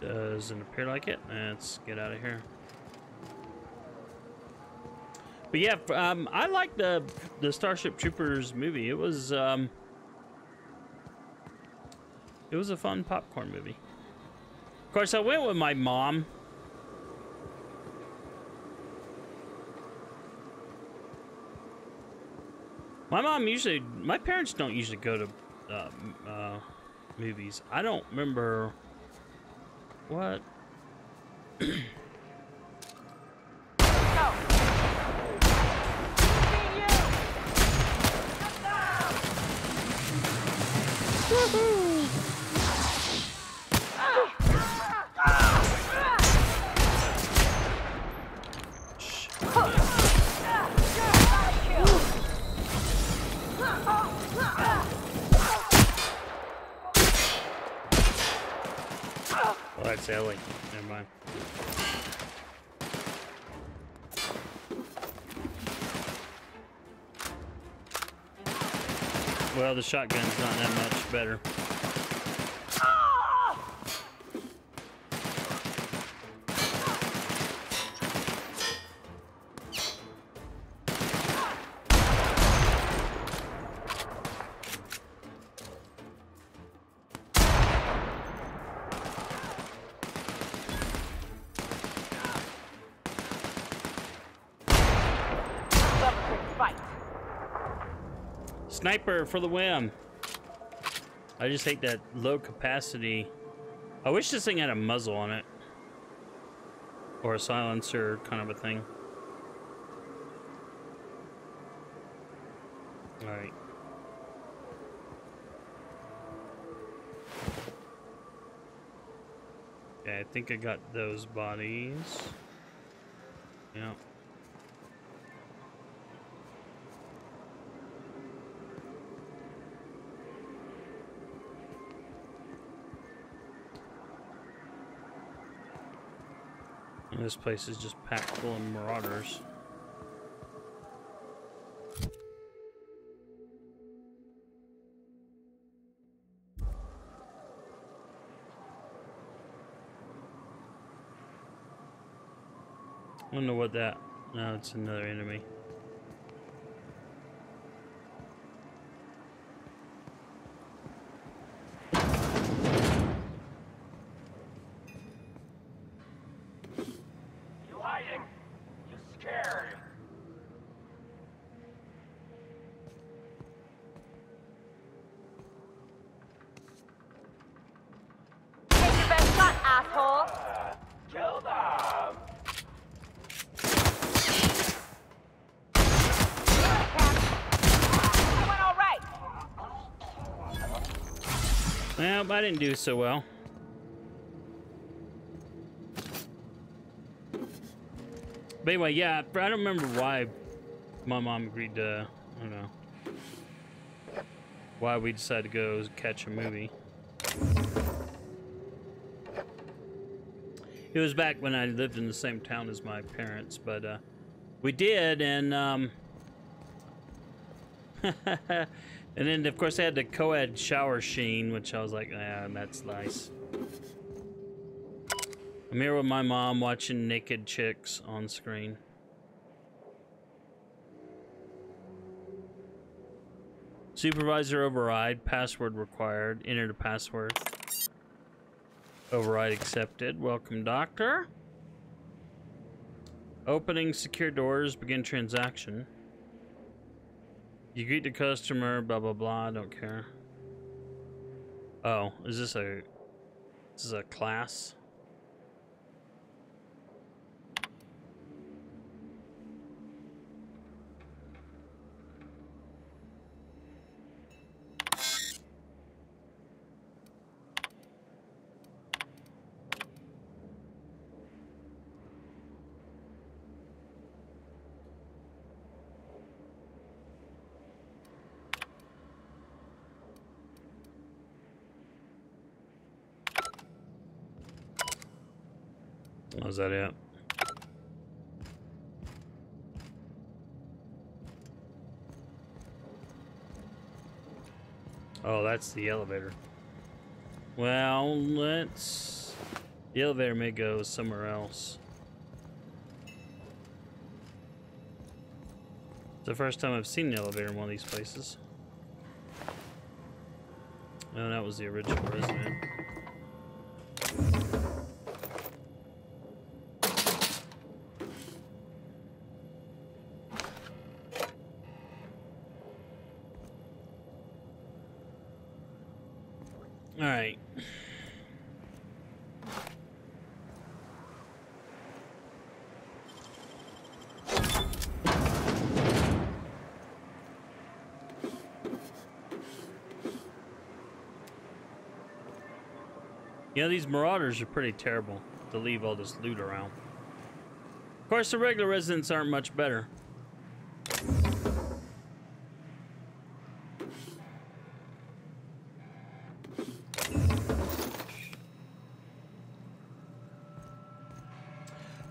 Doesn't appear like it. Let's get out of here. But yeah, um, I like the the Starship Troopers movie. It was um, it was a fun popcorn movie. Of course, I went with my mom. My mom usually, my parents don't usually go to uh, uh, movies. I don't remember what. Ellie. Never mind. Well, the shotgun's not that much better. Sniper for the win. I just hate that low capacity. I wish this thing had a muzzle on it. Or a silencer kind of a thing. Alright. Okay, I think I got those bodies. Yeah. This place is just packed full of marauders. I don't know what that... No, it's another enemy. Well, I didn't do so well. But anyway, yeah, I don't remember why my mom agreed to, I don't know, why we decided to go catch a movie. It was back when I lived in the same town as my parents, but uh, we did, and um, and then of course they had the co-ed shower sheen, which I was like, ah, that's nice. I'm here with my mom watching naked chicks on screen. Supervisor override, password required, enter the password. Override accepted. Welcome, Doctor. Opening secure doors. Begin transaction. You greet the customer. Blah blah blah. I don't care. Oh, is this a? This is a class. Is that it? Oh, that's the elevator. Well, let's... The elevator may go somewhere else. It's the first time I've seen an elevator in one of these places. Oh, that was the original, isn't it? You know, these marauders are pretty terrible to leave all this loot around. Of course, the regular residents aren't much better.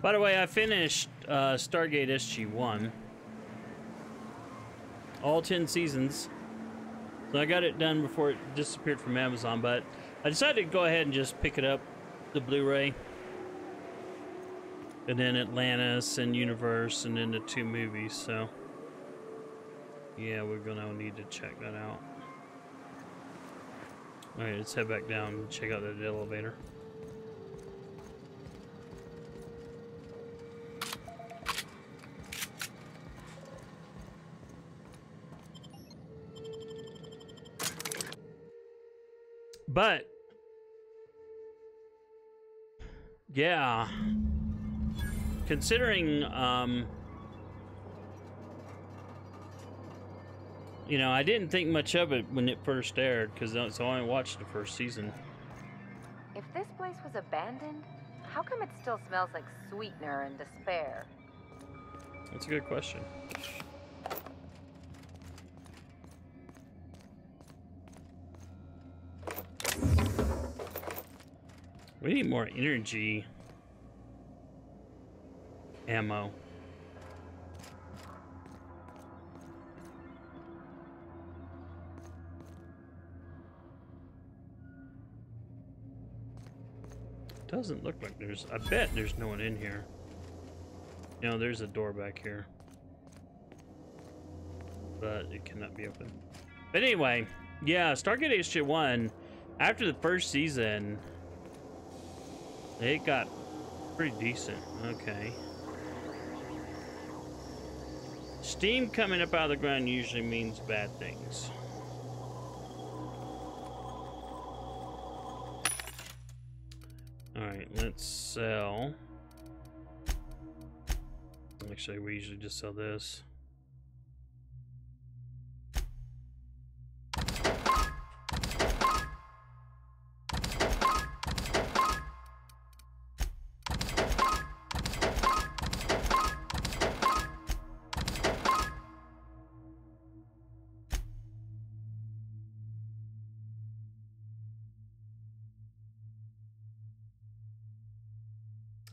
By the way, I finished uh, Stargate S G one. All ten seasons. So I got it done before it disappeared from Amazon, but I decided to go ahead and just pick it up, the Blu-ray, and then Atlantis and Universe, and then the two movies, so yeah, we're gonna need to check that out. Alright, let's head back down and check out that elevator. But yeah, considering, um, you know, I didn't think much of it when it first aired, because I only watched the first season. If this place was abandoned, how come it still smells like sweetener and despair? That's a good question. We need more energy ammo. Doesn't look like there's, I bet there's no one in here. You know, there's a door back here, but it cannot be opened. But anyway, yeah, Stargate S G one, after the first season, it got pretty decent. Okay. Steam coming up out of the ground usually means bad things. Alright, let's sell. Actually, we usually just sell this.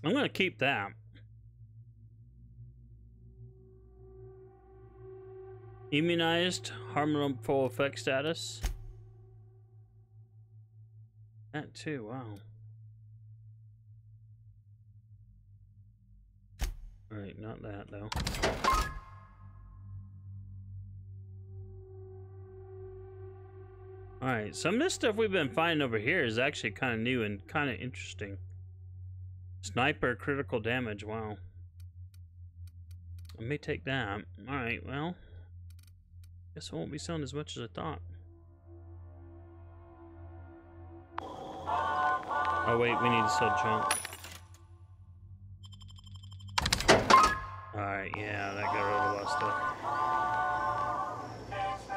I'm gonna keep that. Immunized, harmful effect status. That too, wow. Alright, not that though. Alright, some of this stuff we've been finding over here is actually kind of new and kind of interesting. Sniper critical damage, wow. Let me take that. Alright, well. Guess I won't be selling as much as I thought. Oh wait, we need to sell junk. Alright, yeah, that got rid of a lot of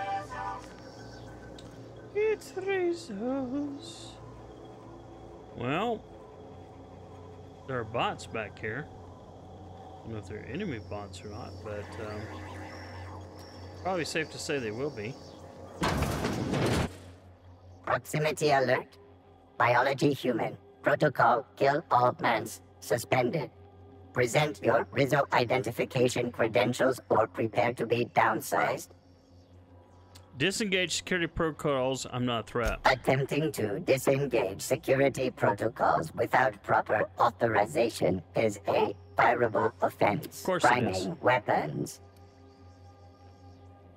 stuff. It's Rizzo's. Well, there are bots back here. I don't know if they're enemy bots or not, but um, probably safe to say they will be. Proximity alert. Biology human. Protocol kill all mans. Suspended. Present your Rizzo identification credentials or prepare to be downsized. Disengage security protocols. I'm not a threat. Attempting to disengage security protocols without proper authorization is a fireable offense. Of course it is. Priming weapons.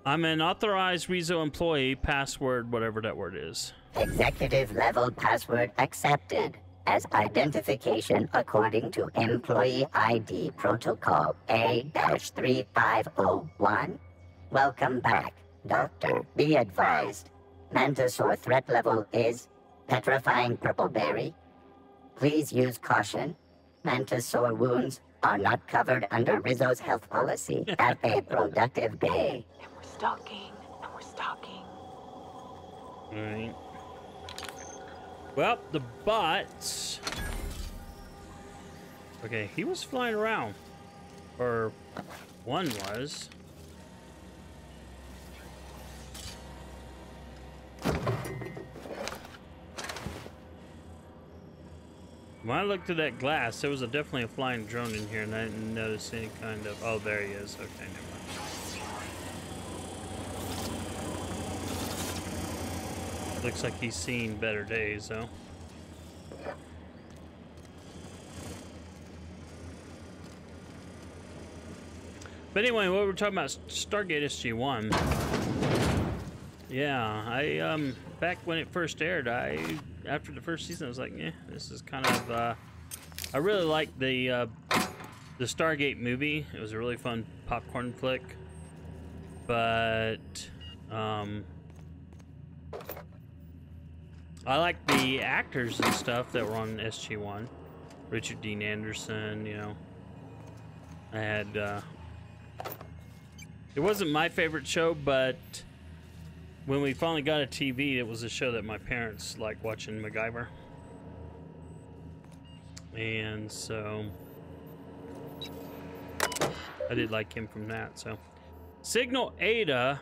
I'm an authorized Rizzo employee. Password, whatever that word is. Executive level password accepted. As identification according to employee I D protocol A dash three five zero one. Welcome back, Doctor. Be advised, Mantasaur threat level is petrifying purple berry. Please use caution. Mantasaur wounds are not covered under Rizzo's health policy. Have a productive day. And we're stalking. And we're stalking. All right. Well, the bots. Okay, he was flying around. Or one was. When I looked through that glass, there was a, definitely a flying drone in here, and I didn't notice any kind of. Oh, there he is. Okay, never mind. Looks like he's seen better days, though. But anyway, what we're talking about, Stargate S G one. Yeah, I, um, back when it first aired, I, after the first season, I was like, yeah, this is kind of, uh, I really liked the, uh, the Stargate movie. It was a really fun popcorn flick. But, um... I like the actors and stuff that were on S G one. Richard Dean Anderson, you know. I had, uh... It wasn't my favorite show, but when we finally got a T V, it was a show that my parents liked watching, MacGyver. And so... I did like him from that, so... Signal Ada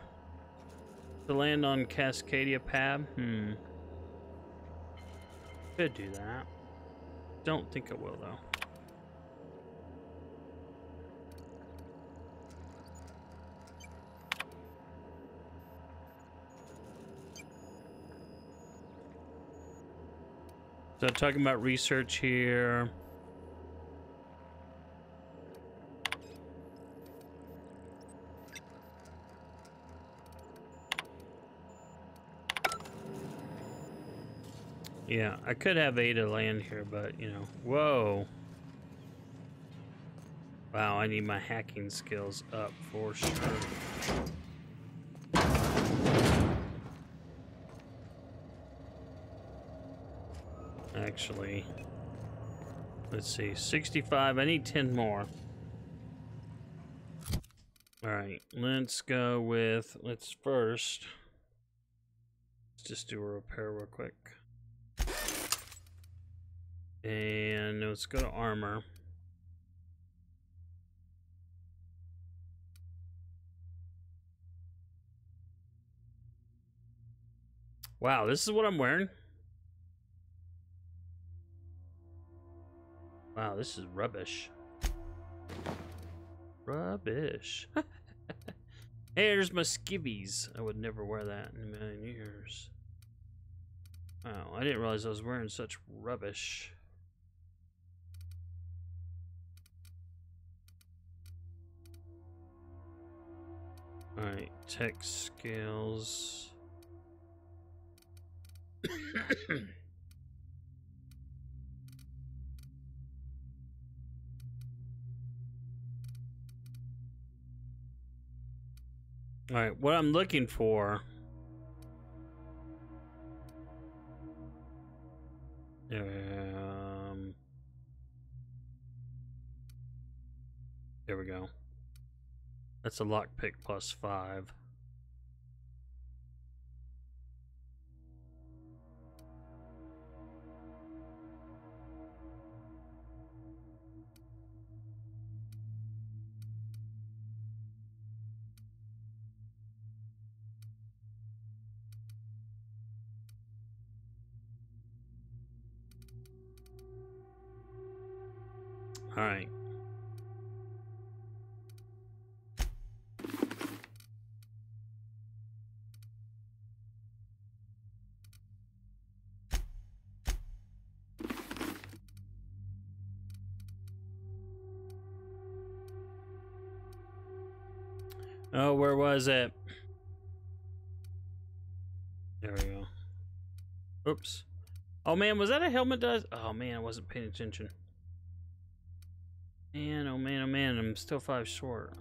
to land on Cascadia Pad. Hmm. Could do that. Don't think it will, though. So, talking about research here. Yeah, I could have Ada land here, but, you know, whoa. Wow, I need my hacking skills up for sure. Actually, let's see, sixty-five, I need ten more. All right, let's go with, let's first, let's just do a repair real quick. And let's go to armor. Wow, this is what I'm wearing. Wow, Wow, this is rubbish. Rubbish. Here's my skivvies. I would never wear that in a million years. Wow, I didn't realize I was wearing such rubbish. Alright, tech scales. Alright, what I'm looking for. Um, there we go. That's a lockpick plus five. All right. Oh, where was it? There we go. Oops. Oh man, was that a helmet? Does? Oh man, I wasn't paying attention. Man, oh man, oh man, I'm still five short.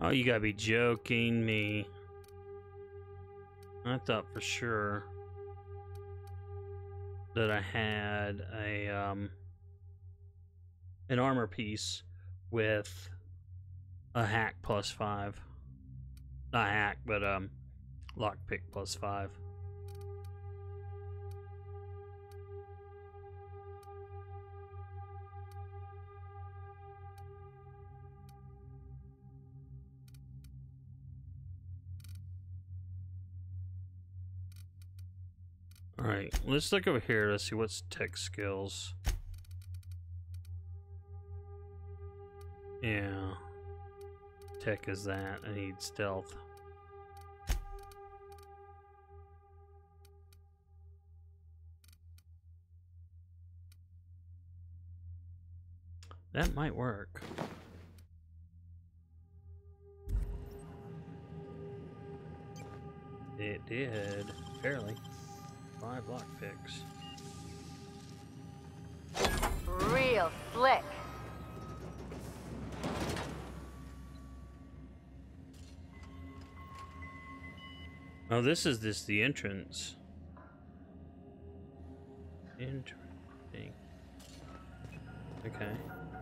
Oh, you gotta be joking me. I thought for sure that I had a um, an armor piece with a hack plus five. Not hack, but um, lockpick plus five. Alright, let's look over here. Let's see what's tech skills. Yeah. Tech is that. I need stealth. That might work. It did. Barely. Five lock picks. Real slick. Oh, this is this the entrance. Interesting. Okay.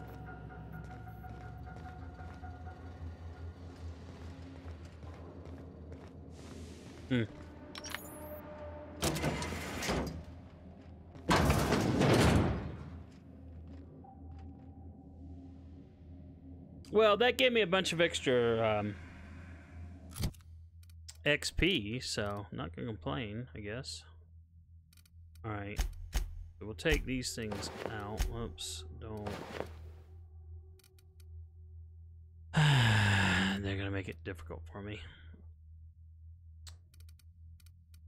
Hmm. Well, that gave me a bunch of extra um, X P, so I'm not gonna complain, I guess. All right, we'll take these things out. Oops, don't. They're gonna make it difficult for me.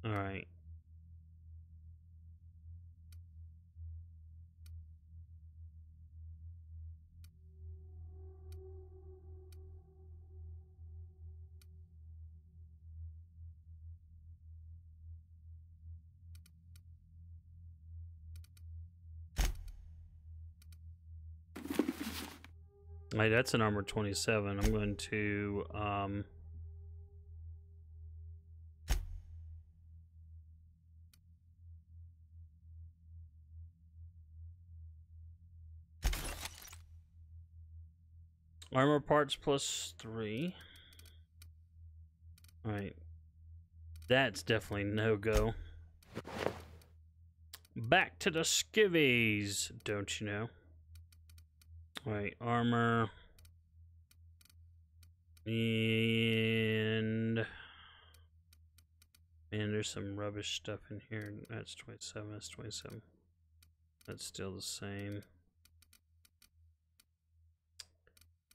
All right. Hey, that's an armor twenty-seven. I'm going to um Armor parts plus three. Alright. That's definitely no-go. Back to the skivvies, don't you know? Alright, armor. And... and there's some rubbish stuff in here. That's twenty-seven, that's twenty-seven. That's still the same.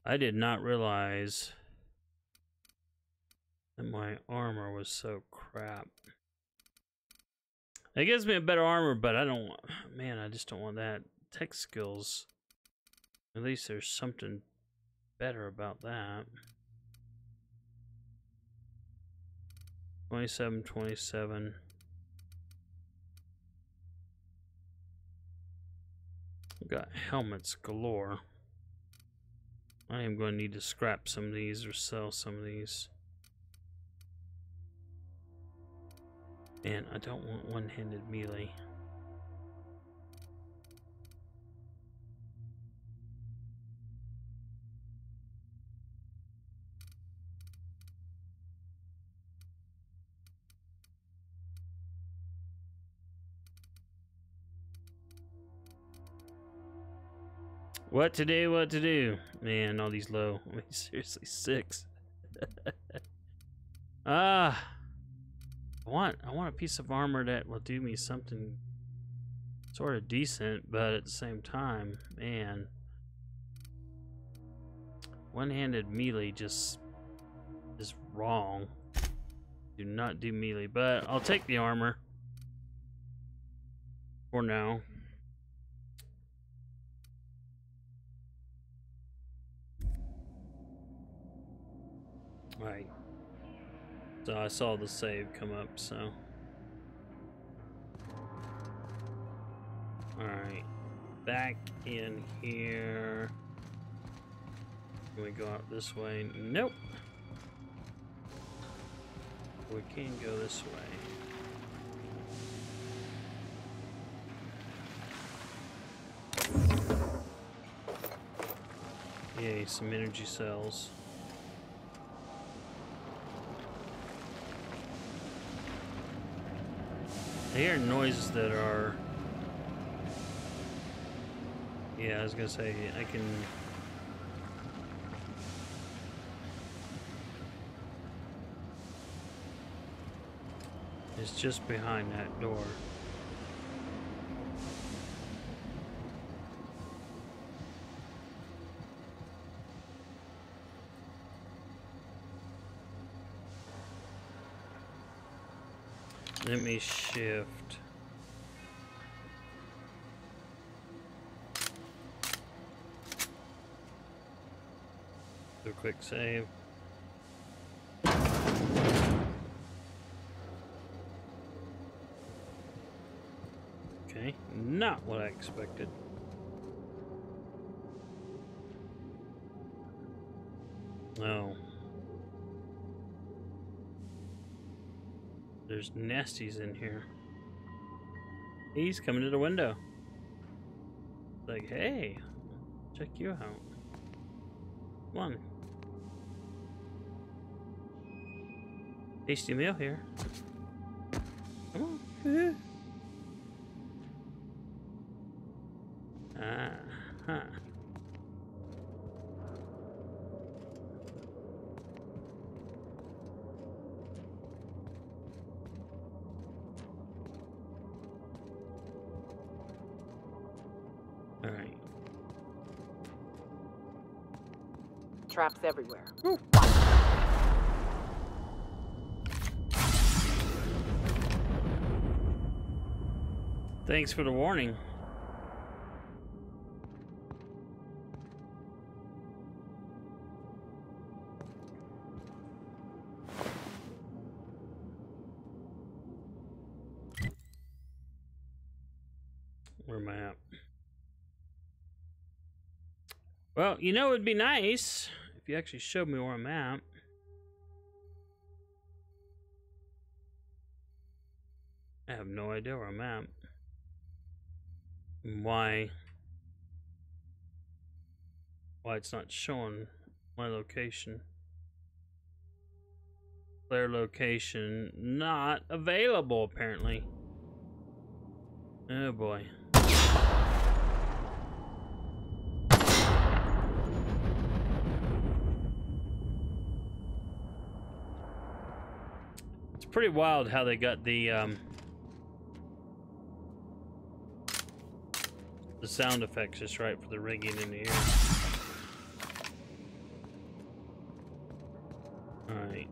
I did not realize that my armor was so crap. It gives me a better armor, but I don't want... man, I just don't want that. Tech skills. At least there's something better about that. twenty-seven, twenty-seven. We've got helmets galore. I am going to need to scrap some of these or sell some of these. And I don't want one-handed melee. What to do, what to do? Man, all these low. I mean, seriously, six. Ah. I want, I want a piece of armor that will do me something sort of decent, but at the same time, man. One-handed melee just is wrong. Do not do melee, but I'll take the armor. For now. Right. So I saw the save come up, so. Alright. Back in here. Can we go out this way? Nope. We can go this way. Yay, some energy cells. I hear noises that are... yeah, I was gonna say, I can... it's just behind that door. Let me shift. Do a quick save. Okay, not what I expected. No. There's nasties in here. He's coming to the window. Like, hey, check you out. Come on. Tasty meal here. Come on. Ah, huh. Traps everywhere. Ooh. Thanks for the warning. Where am I at? Well, you know, it'd be nice if you actually showed me where I'm at. I have no idea where I'm at. Why? Why it's not showing My location. Their location not available, apparently. Oh boy. It's pretty wild how they got the um the sound effects just right for the ringing in the ear. Alright.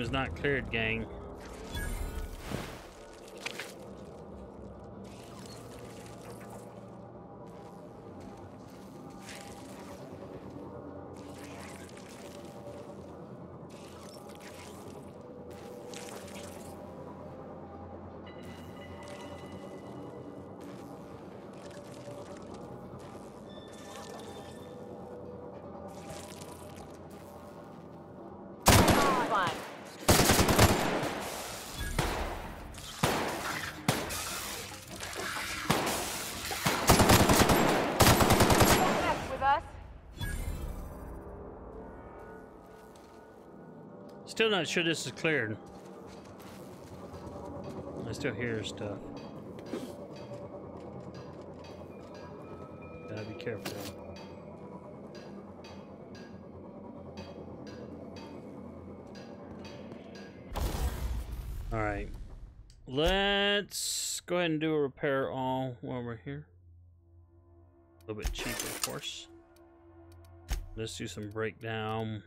Is not cleared, gang. Still not sure this is cleared. I still hear stuff. Gotta be careful. All right, let's go ahead and do a repair all while we're here. A little bit cheaper, of course. Let's do some breakdown.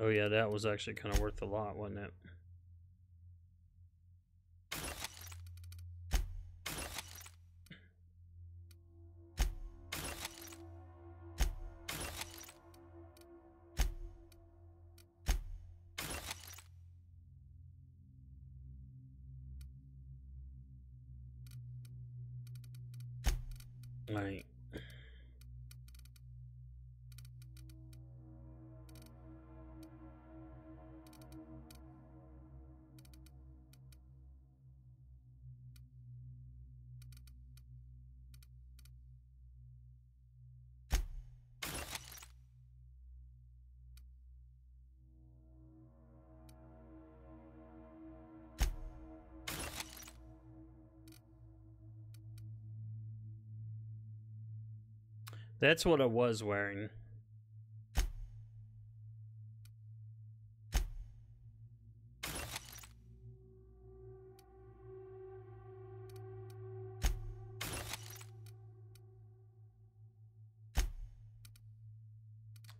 Oh yeah, that was actually kind of worth a lot, wasn't it? Right. That's what I was wearing. I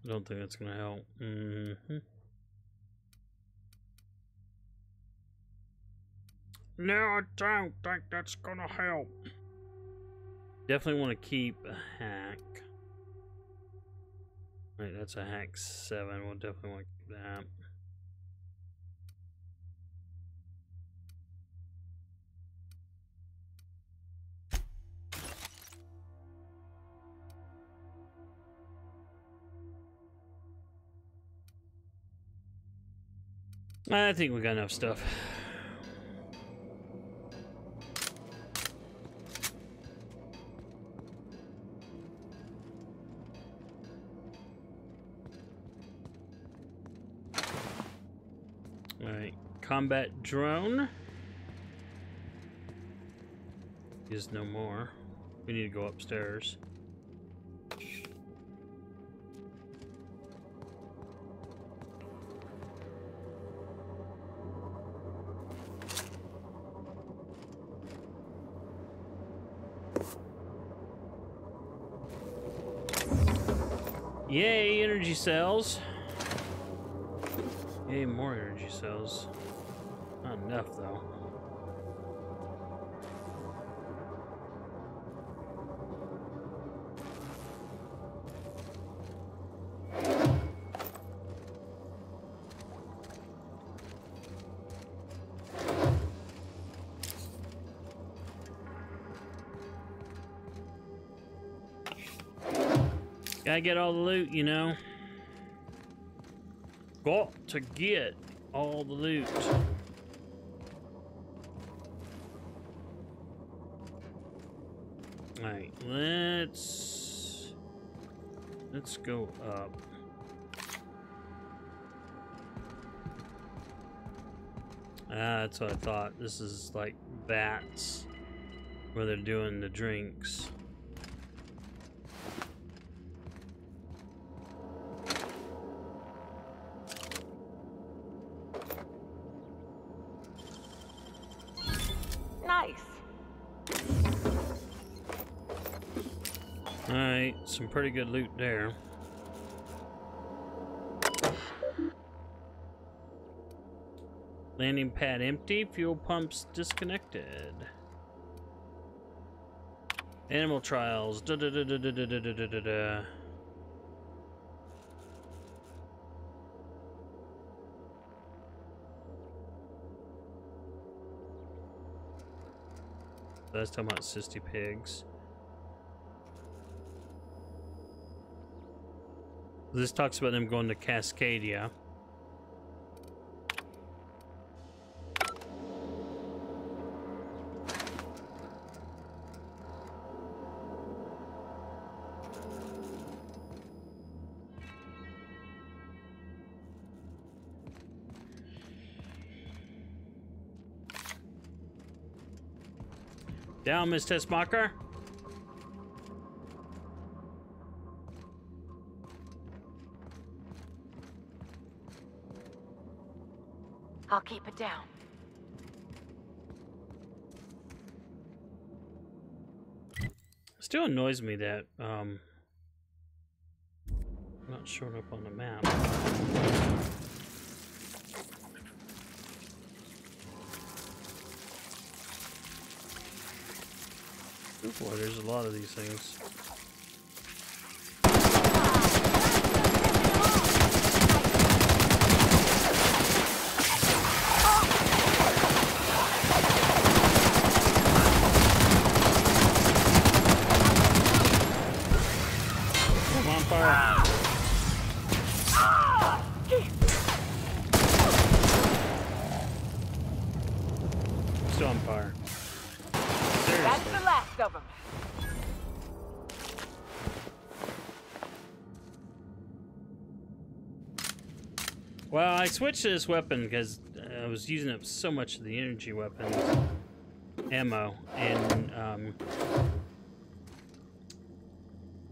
don't think that's gonna help. Mm-hmm. No, I don't think that's gonna help. Definitely want to keep a hack. Right, that's a hack seven. We'll definitely want to keep that. I think we got enough stuff. Combat drone is no more. We need to go upstairs. Yay, energy cells. Yay, more energy cells. Not enough though. Gotta get all the loot, you know. Got to get all the loot. Alright, let's... Let's go up. Ah, that's what I thought. This is like bats where they're doing the drinks. Nice. All right, some pretty good loot there. Landing pad empty, fuel pumps disconnected. Animal trials. Da da da da da da da da da da. That's talking about sissy pigs. This talks about them going to Cascadia. Down, Miss Testmacher. I'll keep it down. Still annoys me that um not showing up on the map. Boy, there's a lot of these things. Come on, fire. Still on fire. Seriously. That's the last of them. Well, I switched to this weapon because I was using up so much of the energy weapons ammo, and um,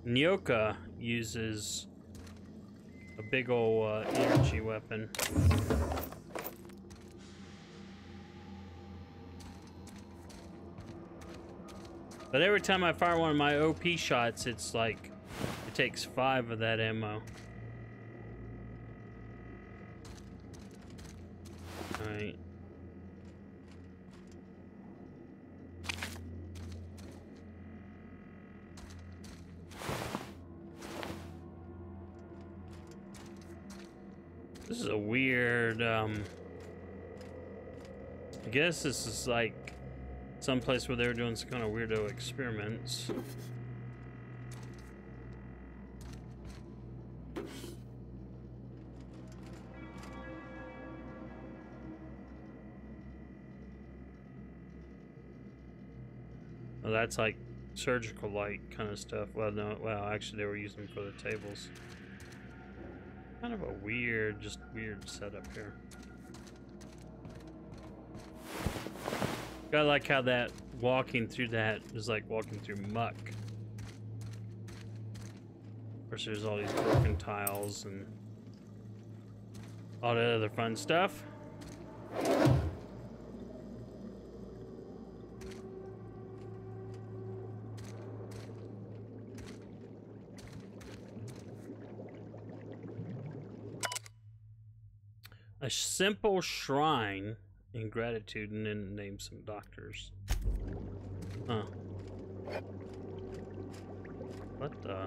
Nyoka uses a big ol' uh, energy weapon. But every time I fire one of my O P shots, it's like it takes five of that ammo. Alright. This is a weird, um... I guess this is like some place where they were doing some kind of weirdo experiments. Well, that's like surgical light kind of stuff. Well, no, well, actually, they were using them for the tables. Kind of a weird, just weird setup here. I like how that walking through that is like walking through muck. Of course, there's all these broken tiles and all that other fun stuff. A simple shrine in gratitude, and then name some doctors. Huh. What the?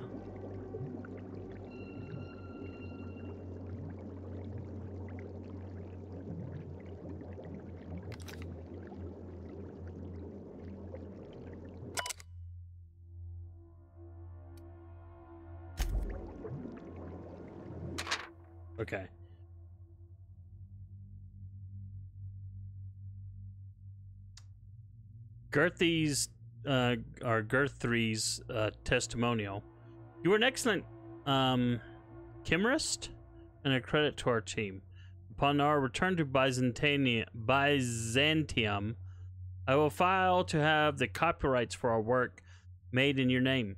Okay. Gerthy's, uh, or Gerthy's, uh, testimonial. You were an excellent, um, chimerist and a credit to our team. Upon our return to Byzantium, Byzantium, I will file to have the copyrights for our work made in your name.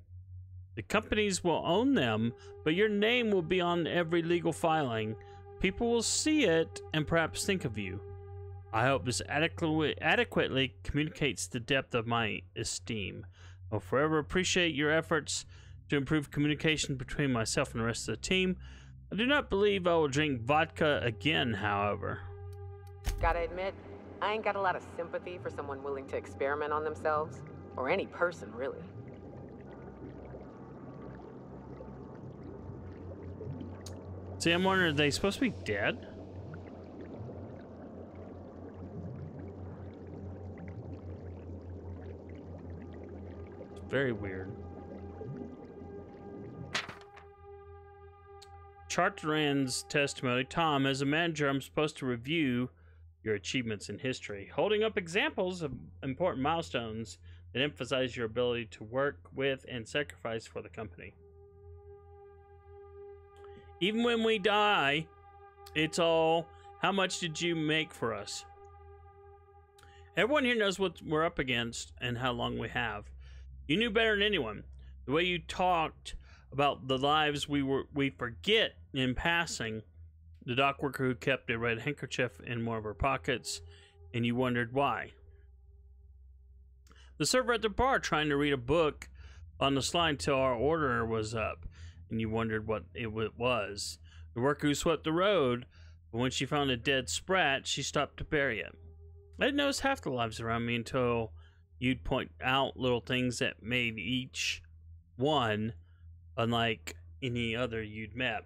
The companies will own them, but your name will be on every legal filing. People will see it and perhaps think of you. I hope this adequately, adequately communicates the depth of my esteem. I will forever appreciate your efforts to improve communication between myself and the rest of the team. I do not believe I will drink vodka again, however. Gotta admit, I ain't got a lot of sympathy for someone willing to experiment on themselves, or any person, really. See, I'm wondering, are they supposed to be dead? It's very weird. Chartrand's testimony. Tom, as a manager, I'm supposed to review your achievements in history, holding up examples of important milestones that emphasize your ability to work with and sacrifice for the company. Even when we die, it's all, how much did you make for us? Everyone here knows what we're up against and how long we have. You knew better than anyone. The way you talked about the lives we were we forget in passing, the dock worker who kept a red handkerchief in one of her pockets, and you wondered why. The server at the bar trying to read a book on the slide till our order was up, and you wondered what it was. The worker who swept the road, but when she found a dead sprat, she stopped to bury it. I didn't notice half the lives around me until you'd point out little things that made each one unlike any other you'd met.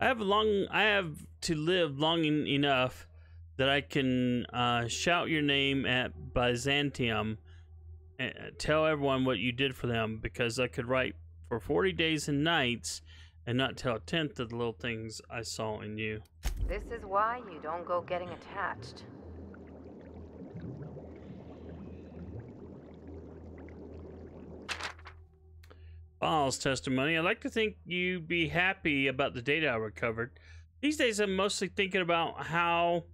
I have long. I have to live long en enough that I can uh, shout your name at Byzantium and tell everyone what you did for them, because I could write for forty days and nights and not tell a tenth of the little things I saw in you. This is why you don't go getting attached. Ball's testimony. I'd like to think you'd be happy about the data I recovered. These days, I'm mostly thinking about how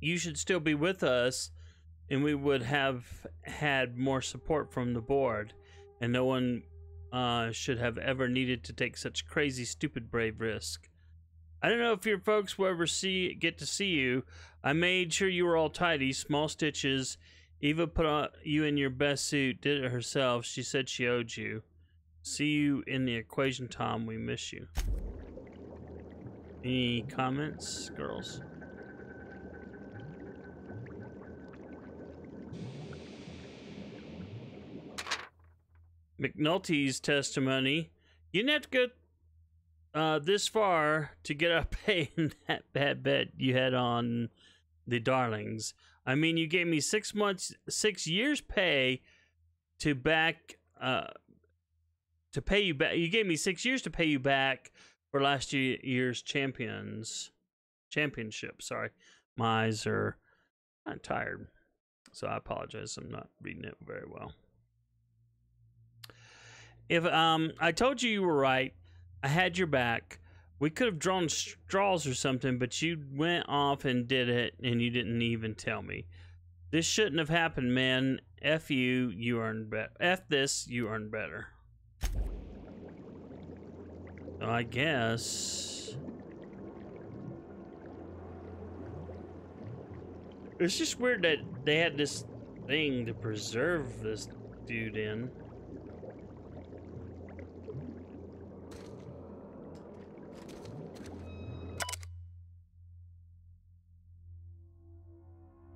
you should still be with us, and we would have had more support from the board, and no one uh, should have ever needed to take such crazy, stupid, brave risk. I don't know if your folks will ever see get to see you. I made sure you were all tidy, small stitches. Eva put on you in your best suit, did it herself. She said she owed you. See you in the equation, Tom. We miss you. Any comments, girls? McNulty's testimony. You didn't have to go uh, this far to get up in that bad bet you had on the Darlings. I mean, you gave me six months, six years' pay to back... Uh, To pay you back, you gave me six years to pay you back for last year, year's champions championship. Sorry, my eyes are kind of tired, so I apologize. I'm not reading it very well. If um, I told you you were right, I had your back. We could have drawn straws or something, but you went off and did it, and you didn't even tell me. This shouldn't have happened, man. F you, you earned better. F this, you earned better. I guess it's just weird that they had this thing to preserve this dude in.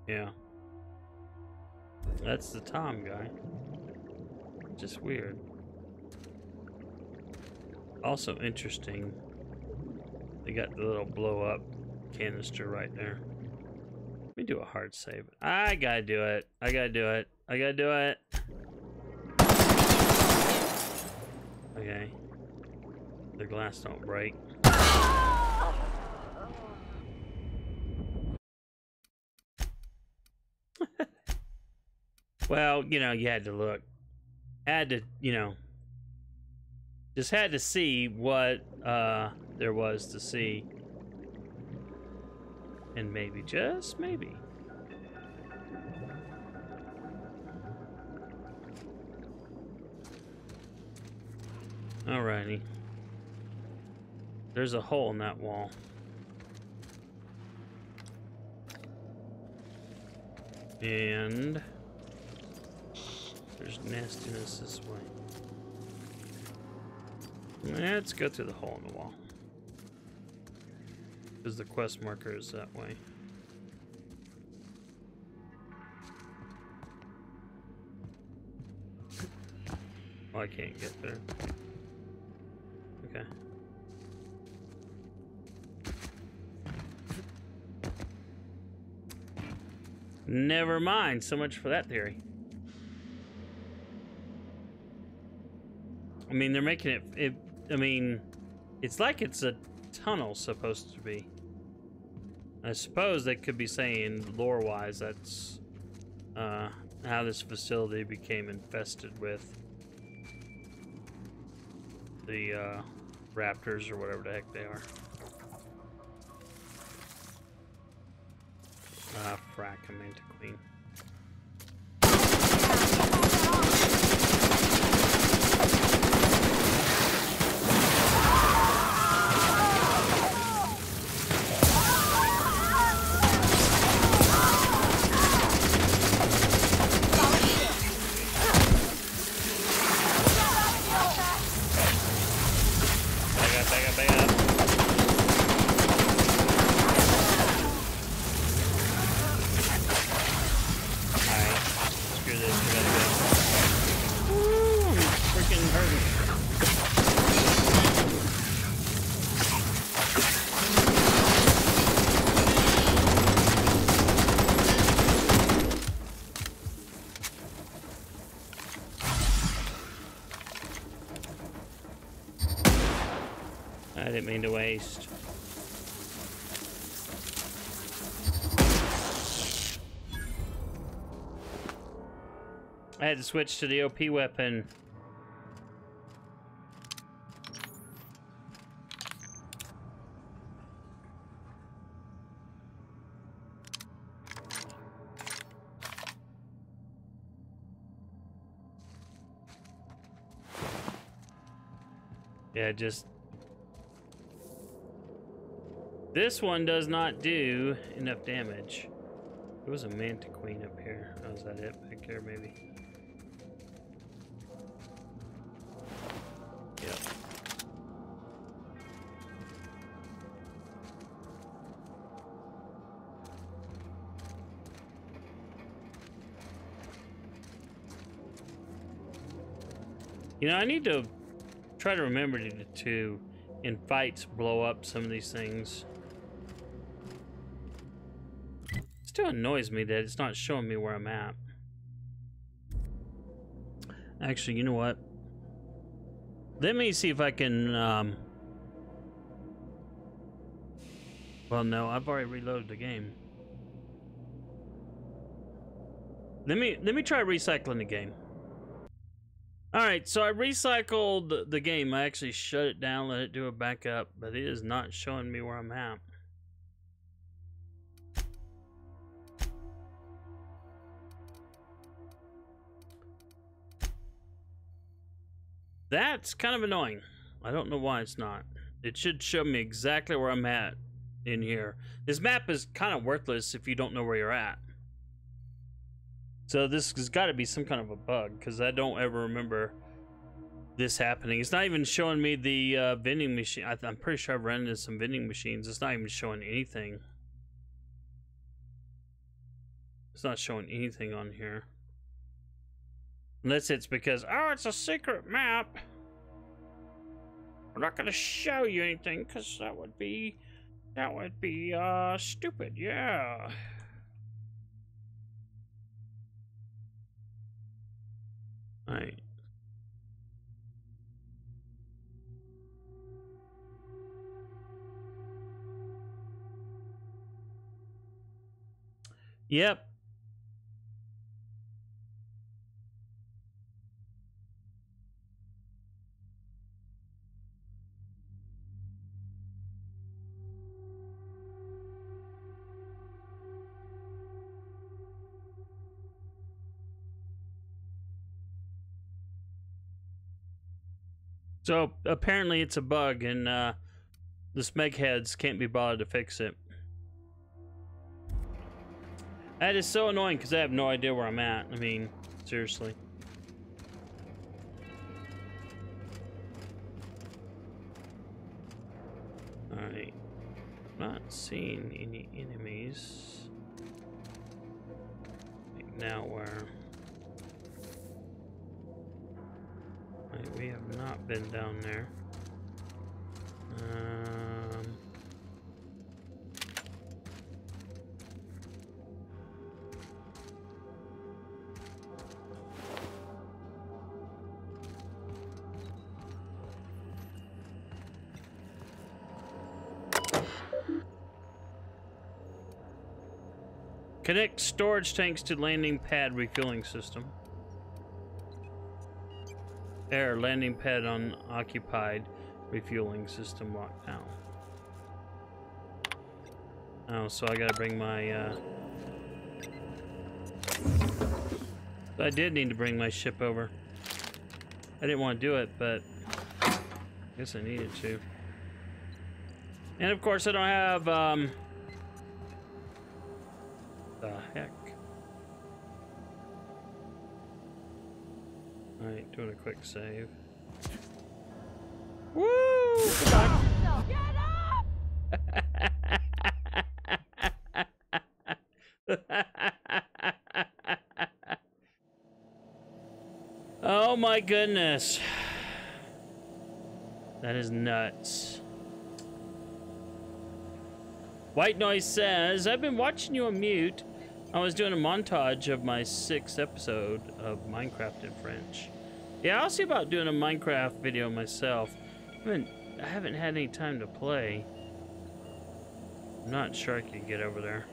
Yeah, that's the Tom guy. Just weird. Also interesting, they got the little blow up canister right there. Let me do a hard save. I gotta do it. I gotta do it. I gotta do it. Okay. The glass don't break. Well, you know, you had to look. Had to, you know, just had to see what uh, there was to see. And maybe, just maybe. Alrighty. There's a hole in that wall. And there's nastiness this way. Let's go through the hole in the wall. Because the quest marker is that way. Well, I can't get there. Okay. Never mind. So much for that theory. I mean, they're making it, it... I mean, it's like it's a tunnel supposed to be. I suppose they could be saying, lore-wise, that's uh, how this facility became infested with the uh, raptors or whatever the heck they are. Ah, uh, frack, I Manta Queen. To waste. I had to switch to the O P weapon. Yeah, just this one does not do enough damage. There was a Manta Queen up here. Oh, is that it? Back here, maybe. Yep. You know, I need to try to remember to, to in fights, blow up some of these things. Still annoys me that it's not showing me where I'm at. Actually, you know what? Let me see if I can. Um... Well, no, I've already reloaded the game. Let me let me try recycling the game. All right, so I recycled the game. I actually shut it down, let it do a backup, but it is not showing me where I'm at. That's kind of annoying. I don't know why it's not. It should show me exactly where I'm at in here. This map is kind of worthless if you don't know where you're at. So this has got to be some kind of a bug, because I don't ever remember this happening. It's not even showing me the uh, vending machine. I th I'm pretty sure I've run into some vending machines. It's not even showing anything. It's not showing anything on here. Unless it's because, oh, it's a secret map. We're not going to show you anything because that would be, that would be uh, stupid. Yeah. All right. Yep. So apparently it's a bug, and uh, the smegheads can't be bothered to fix it. That is so annoying because I have no idea where I'm at. I mean, seriously. Alright. Not seeing any enemies. Now where? Wait, we have not been down there. Um, Connect storage tanks to landing pad refueling system. Air, landing pad unoccupied, refueling system locked down. Oh, so I gotta bring my, uh... I did need to bring my ship over. I didn't want to do it, but I guess I needed to. And of course I don't have, um... the heck? Alright, doing a quick save. Woo! Get up! Oh my goodness. That is nuts. White Noise says, I've been watching you on mute. I was doing a montage of my sixth episode of Minecraft in French. Yeah, I'll see about doing a Minecraft video myself. I haven't, I haven't had any time to play. I'm not sure I could get over there.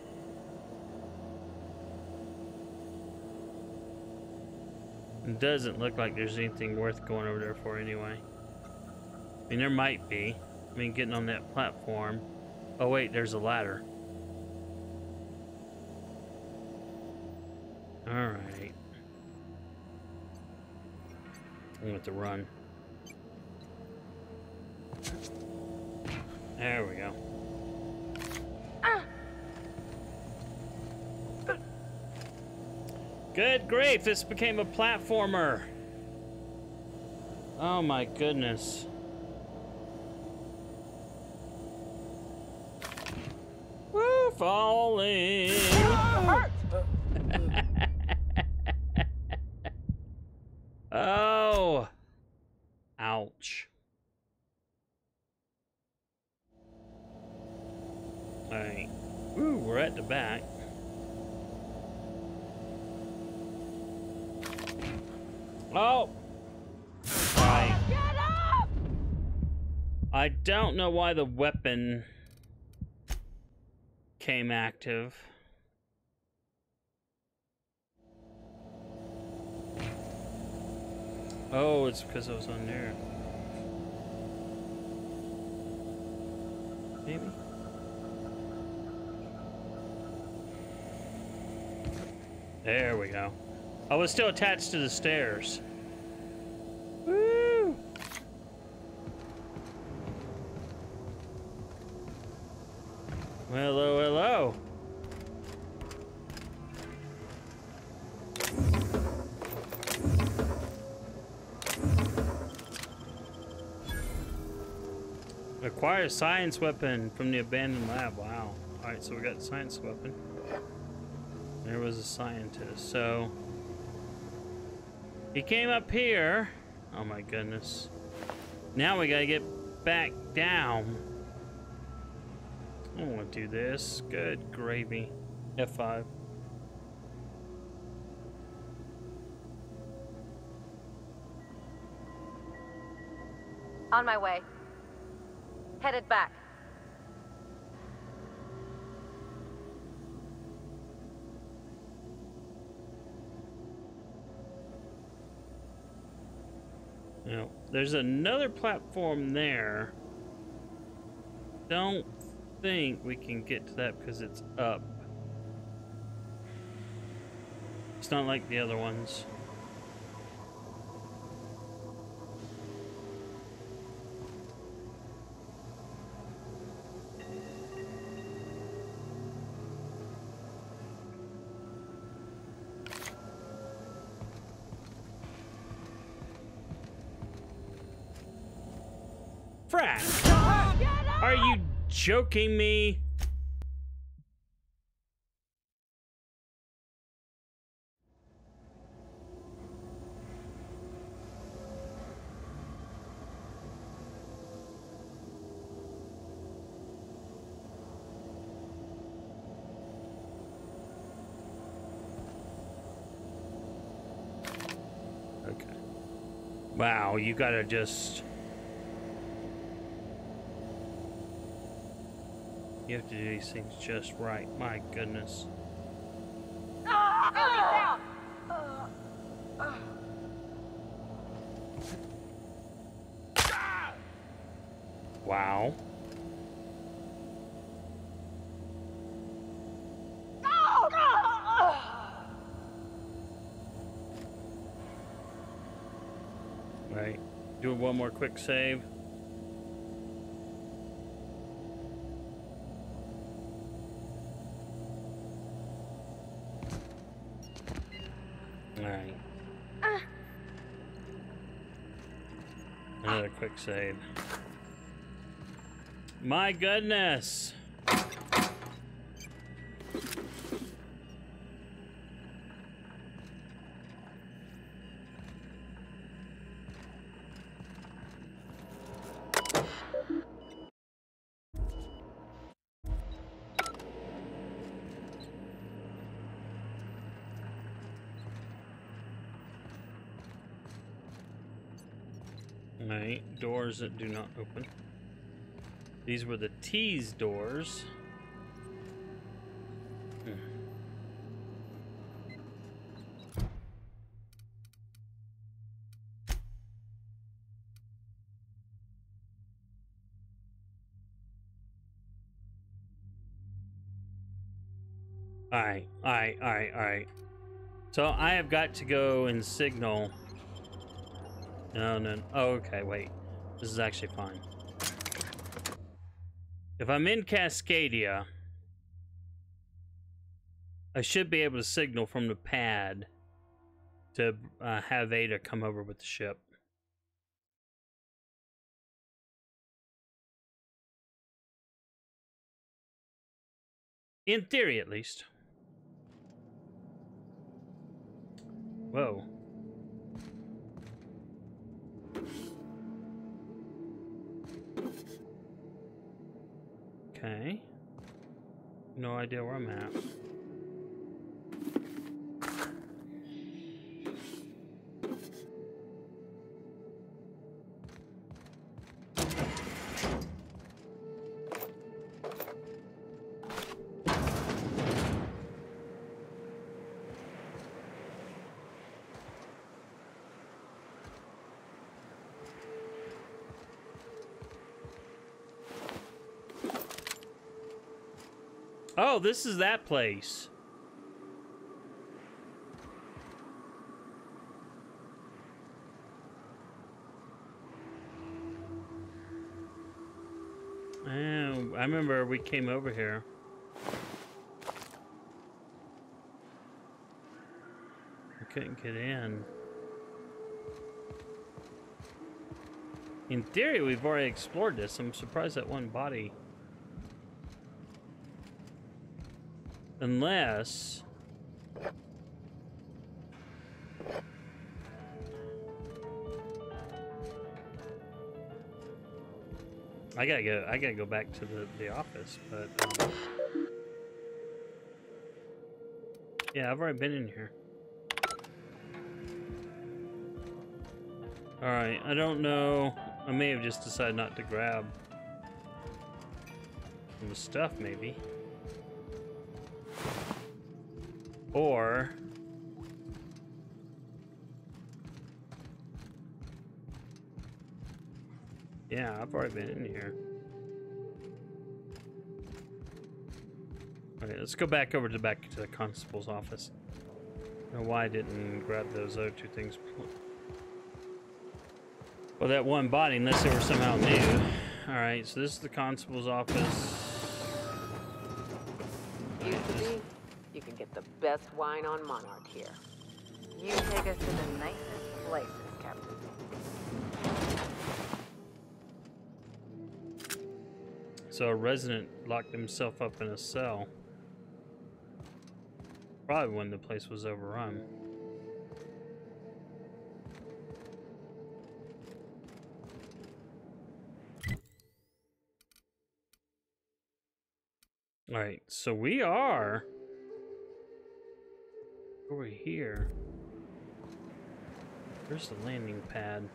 It doesn't look like there's anything worth going over there for anyway. I mean, there might be. I mean, getting on that platform. Oh wait, there's a ladder. Alright. I'm gonna have to run. There we go. Good grief, this became a platformer. Oh my goodness. Woo, falling. Oh, ouch. All right. Ooh, we're at the back. Oh. Right. Get up! I don't know why the weapon came active. Oh, it's because I was on there. Maybe. There we go. I was still attached to the stairs. Woo! Hello, hello. Acquire science weapon from the abandoned lab. Wow. Alright, so we got science weapon. There was a scientist. So he came up here. Oh my goodness. Now we gotta get back down. I don't want to do this. Good gravy. F five. On my way. Headed back. Now, there's another platform there. Don't think we can get to that because it's up. It's not like the other ones. Frack! Are you joking me? Wow, you gotta just... You have to do these things just right. My goodness. Ah, ah, ah, ah, ah. Wow. Do one more quick save. All right. Uh. Another quick save. My goodness. Doors that do not open. These were the T's doors. Hmm. All right, all right, all right, all right. So I have got to go and signal. No, no, no. Oh, okay, wait. This is actually fine. If I'm in Cascadia, I should be able to signal from the pad to uh, have Ada come over with the ship. In theory, at least. Whoa. Okay. No idea where I'm at. Oh, this is that place. Oh, I remember we came over here. We couldn't get in. In theory, we've already explored this. I'm surprised that one body... Unless... I gotta go, I gotta go back to the, the office, but... Um, yeah, I've already been in here. Alright, I don't know. I may have just decided not to grab some stuff, maybe. Or yeah, I've already been in here. All right, let's go back over to the back to the constable's office. I don't know why I didn't grab those other two things before. Well, that one body, unless they were somehow new. All right, so this is the constable's office. The best wine on Monarch here. You take us to the nicest places, Captain. So a resident locked himself up in a cell. Probably when the place was overrun. Alright, so we are over here. Where's the landing pad?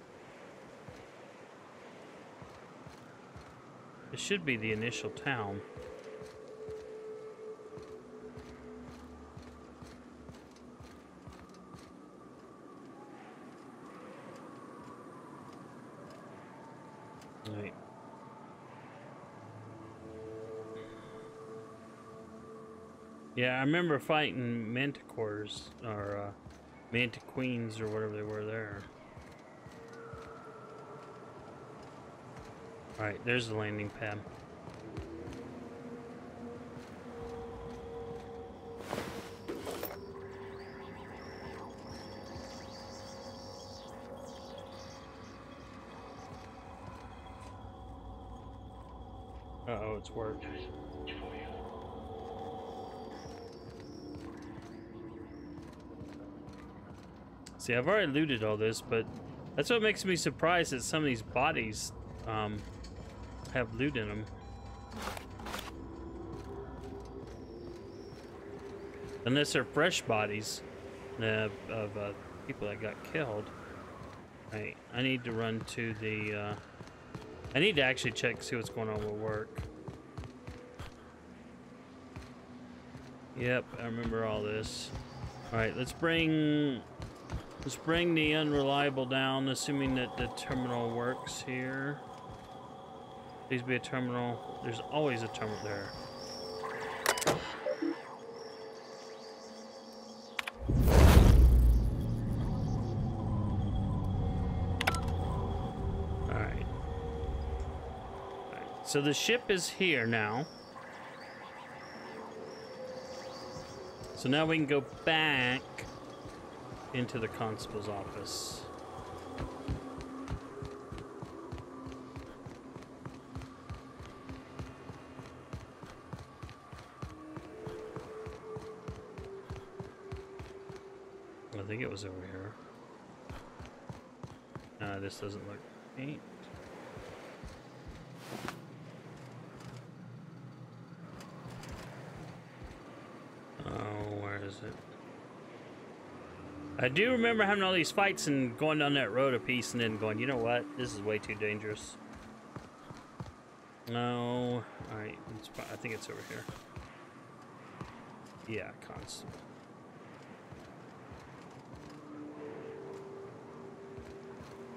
It should be the initial town. Alright. Yeah, I remember fighting manticores, or uh, Manta Queens, or whatever they were there. Alright, there's the landing pad. Uh-oh, it's worked. See, I've already looted all this, but that's what makes me surprised that some of these bodies um, have loot in them. Unless they're fresh bodies uh, of uh, people that got killed. All right, I need to run to the... Uh, I need to actually check, see what's going on with work. Yep, I remember all this. All right, let's bring... Let's bring the unreliable down, assuming that the terminal works here. Please be a terminal. There's always a terminal there. Alright. Alright. So the ship is here now. So now we can go back into the constable's office. I think it was over here. Uh, this doesn't look right. Oh, where is it? I do remember having all these fights and going down that road a piece and then going, you know what? This is way too dangerous. No. Alright, I think it's over here. Yeah, constable.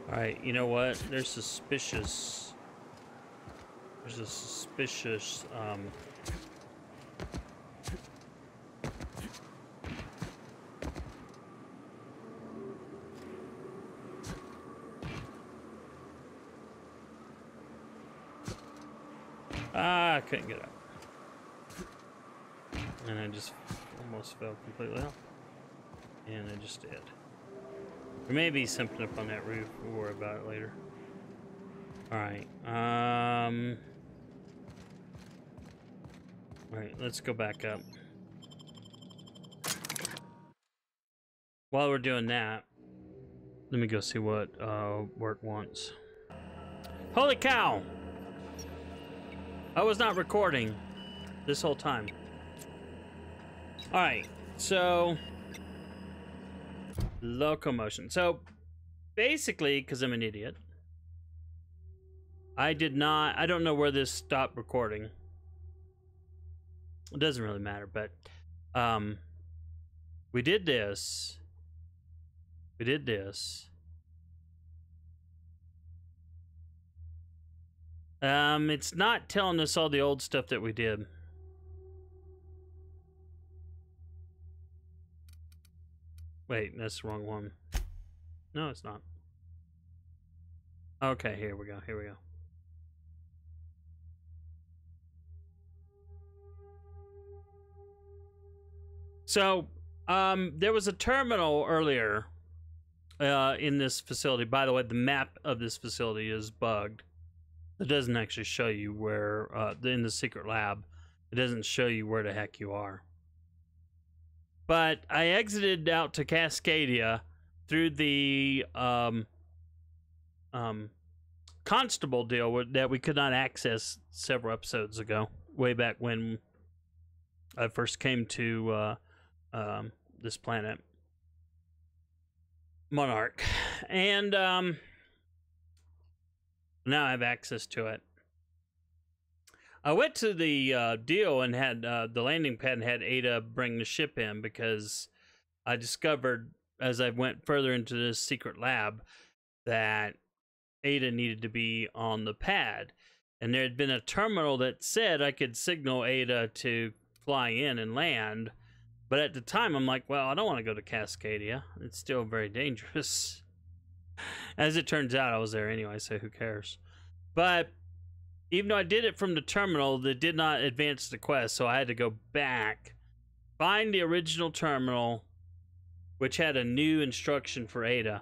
Alright, you know what? There's suspicious... There's a suspicious, um... Ah, I couldn't get up. And I just almost fell completely off. And I just did. There may be something up on that roof. We'll worry about it later. Alright. Um, Alright, let's go back up. While we're doing that, let me go see what uh, work wants. Holy cow! I was not recording this whole time. Alright, so... Locomotion. So, basically, because I'm an idiot, I did not... I don't know where this stopped recording. It doesn't really matter, but... Um, we did this. We did this. Um, it's not telling us all the old stuff that we did. Wait, that's the wrong one. No, it's not. Okay, here we go, here we go. So, um, there was a terminal earlier uh, in this facility. By the way, the map of this facility is bugged. It doesn't actually show you where, uh, in the secret lab, it doesn't show you where the heck you are. But I exited out to Cascadia through the um, um, constable deal that we could not access several episodes ago, way back when I first came to uh, um, this planet, Monarch. And um, now I have access to it. I went to the uh, deal and had uh, the landing pad and had Ada bring the ship in, because I discovered as I went further into this secret lab that Ada needed to be on the pad. And there had been a terminal that said I could signal Ada to fly in and land. But at the time, I'm like, well, I don't want to go to Cascadia. It's still very dangerous. As it turns out, I was there anyway, so who cares? But even though I did it from the terminal, that did not advance the quest, so I had to go back, find the original terminal, which had a new instruction for Ada.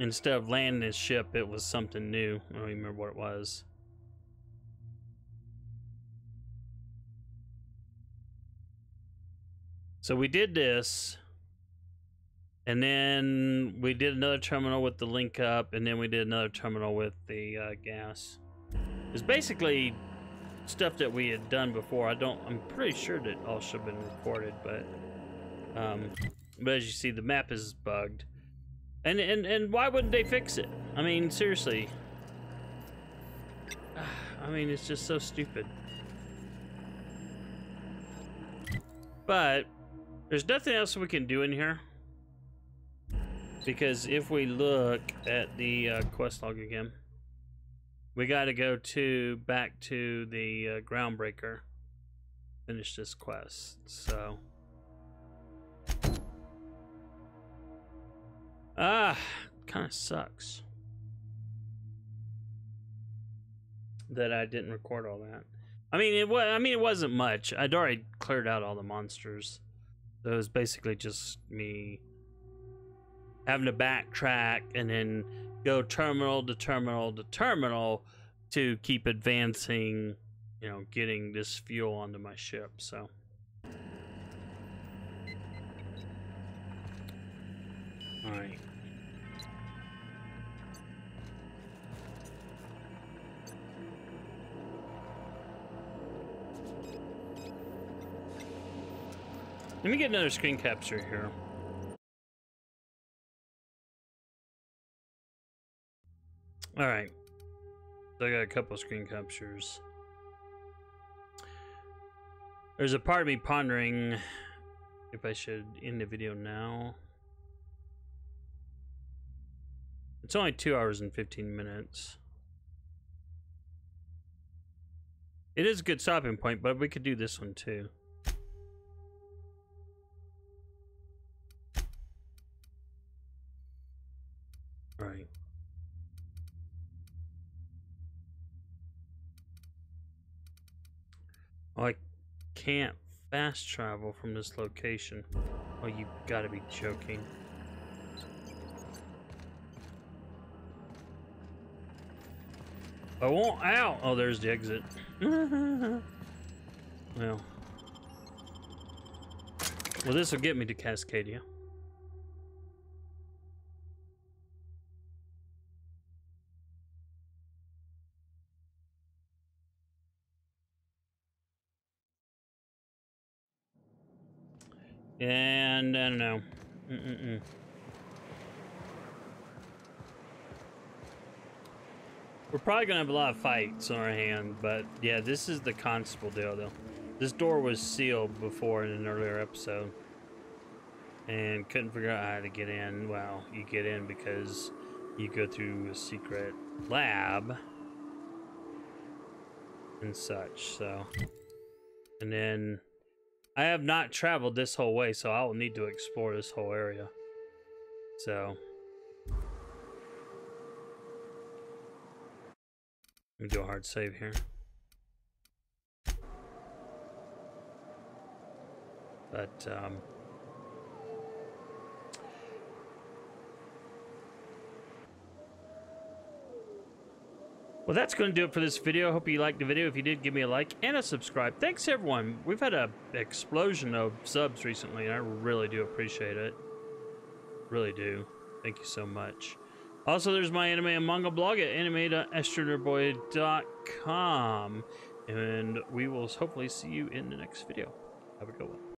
Instead of landing this ship, it was something new. I don't remember what it was. So we did this, and then we did another terminal with the link up, and then we did another terminal with the uh, gas. It's basically stuff that we had done before. I don't, I'm pretty sure that all should have been recorded, but, um, but as you see, the map is bugged. And, and, and why wouldn't they fix it? I mean, seriously. I mean, it's just so stupid. But there's nothing else we can do in here, because if we look at the uh, quest log again, we got to go to back to the uh, Groundbreaker, finish this quest. So ah, kind of sucks that I didn't record all that. I mean, it was. I mean, it wasn't much. I'd already cleared out all the monsters, so it was basically just me having to backtrack and then go terminal to terminal to terminal to keep advancing, you know, getting this fuel onto my ship. So all right, let me get another screen capture here. All right, so I got a couple screen captures. There's a part of me pondering if I should end the video now. It's only two hours and fifteen minutes. It is a good stopping point, but we could do this one too. All right. Oh, I can't fast travel from this location. Oh, you gotta be joking. I won't out. Oh, there's the exit. Well. Well, this will get me to Cascadia. And I don't know. Mm-mm-mm. We're probably gonna have a lot of fights on our hand, but yeah, this is the constable deal though. This door was sealed before in an earlier episode, and couldn't figure out how to get in. Well, you get in because you go through a secret lab and such. So, and then. I have not traveled this whole way, so I will need to explore this whole area. So. Let me do a hard save here. But, um. Well, that's going to do it for this video. Hope you liked the video. If you did, give me a like and a subscribe. Thanks, everyone. We've had an explosion of subs recently, and I really do appreciate it. Really do. Thank you so much. Also, there's my anime and manga blog at anime dot astro nerd boy dot com. And we will hopefully see you in the next video. Have a good one.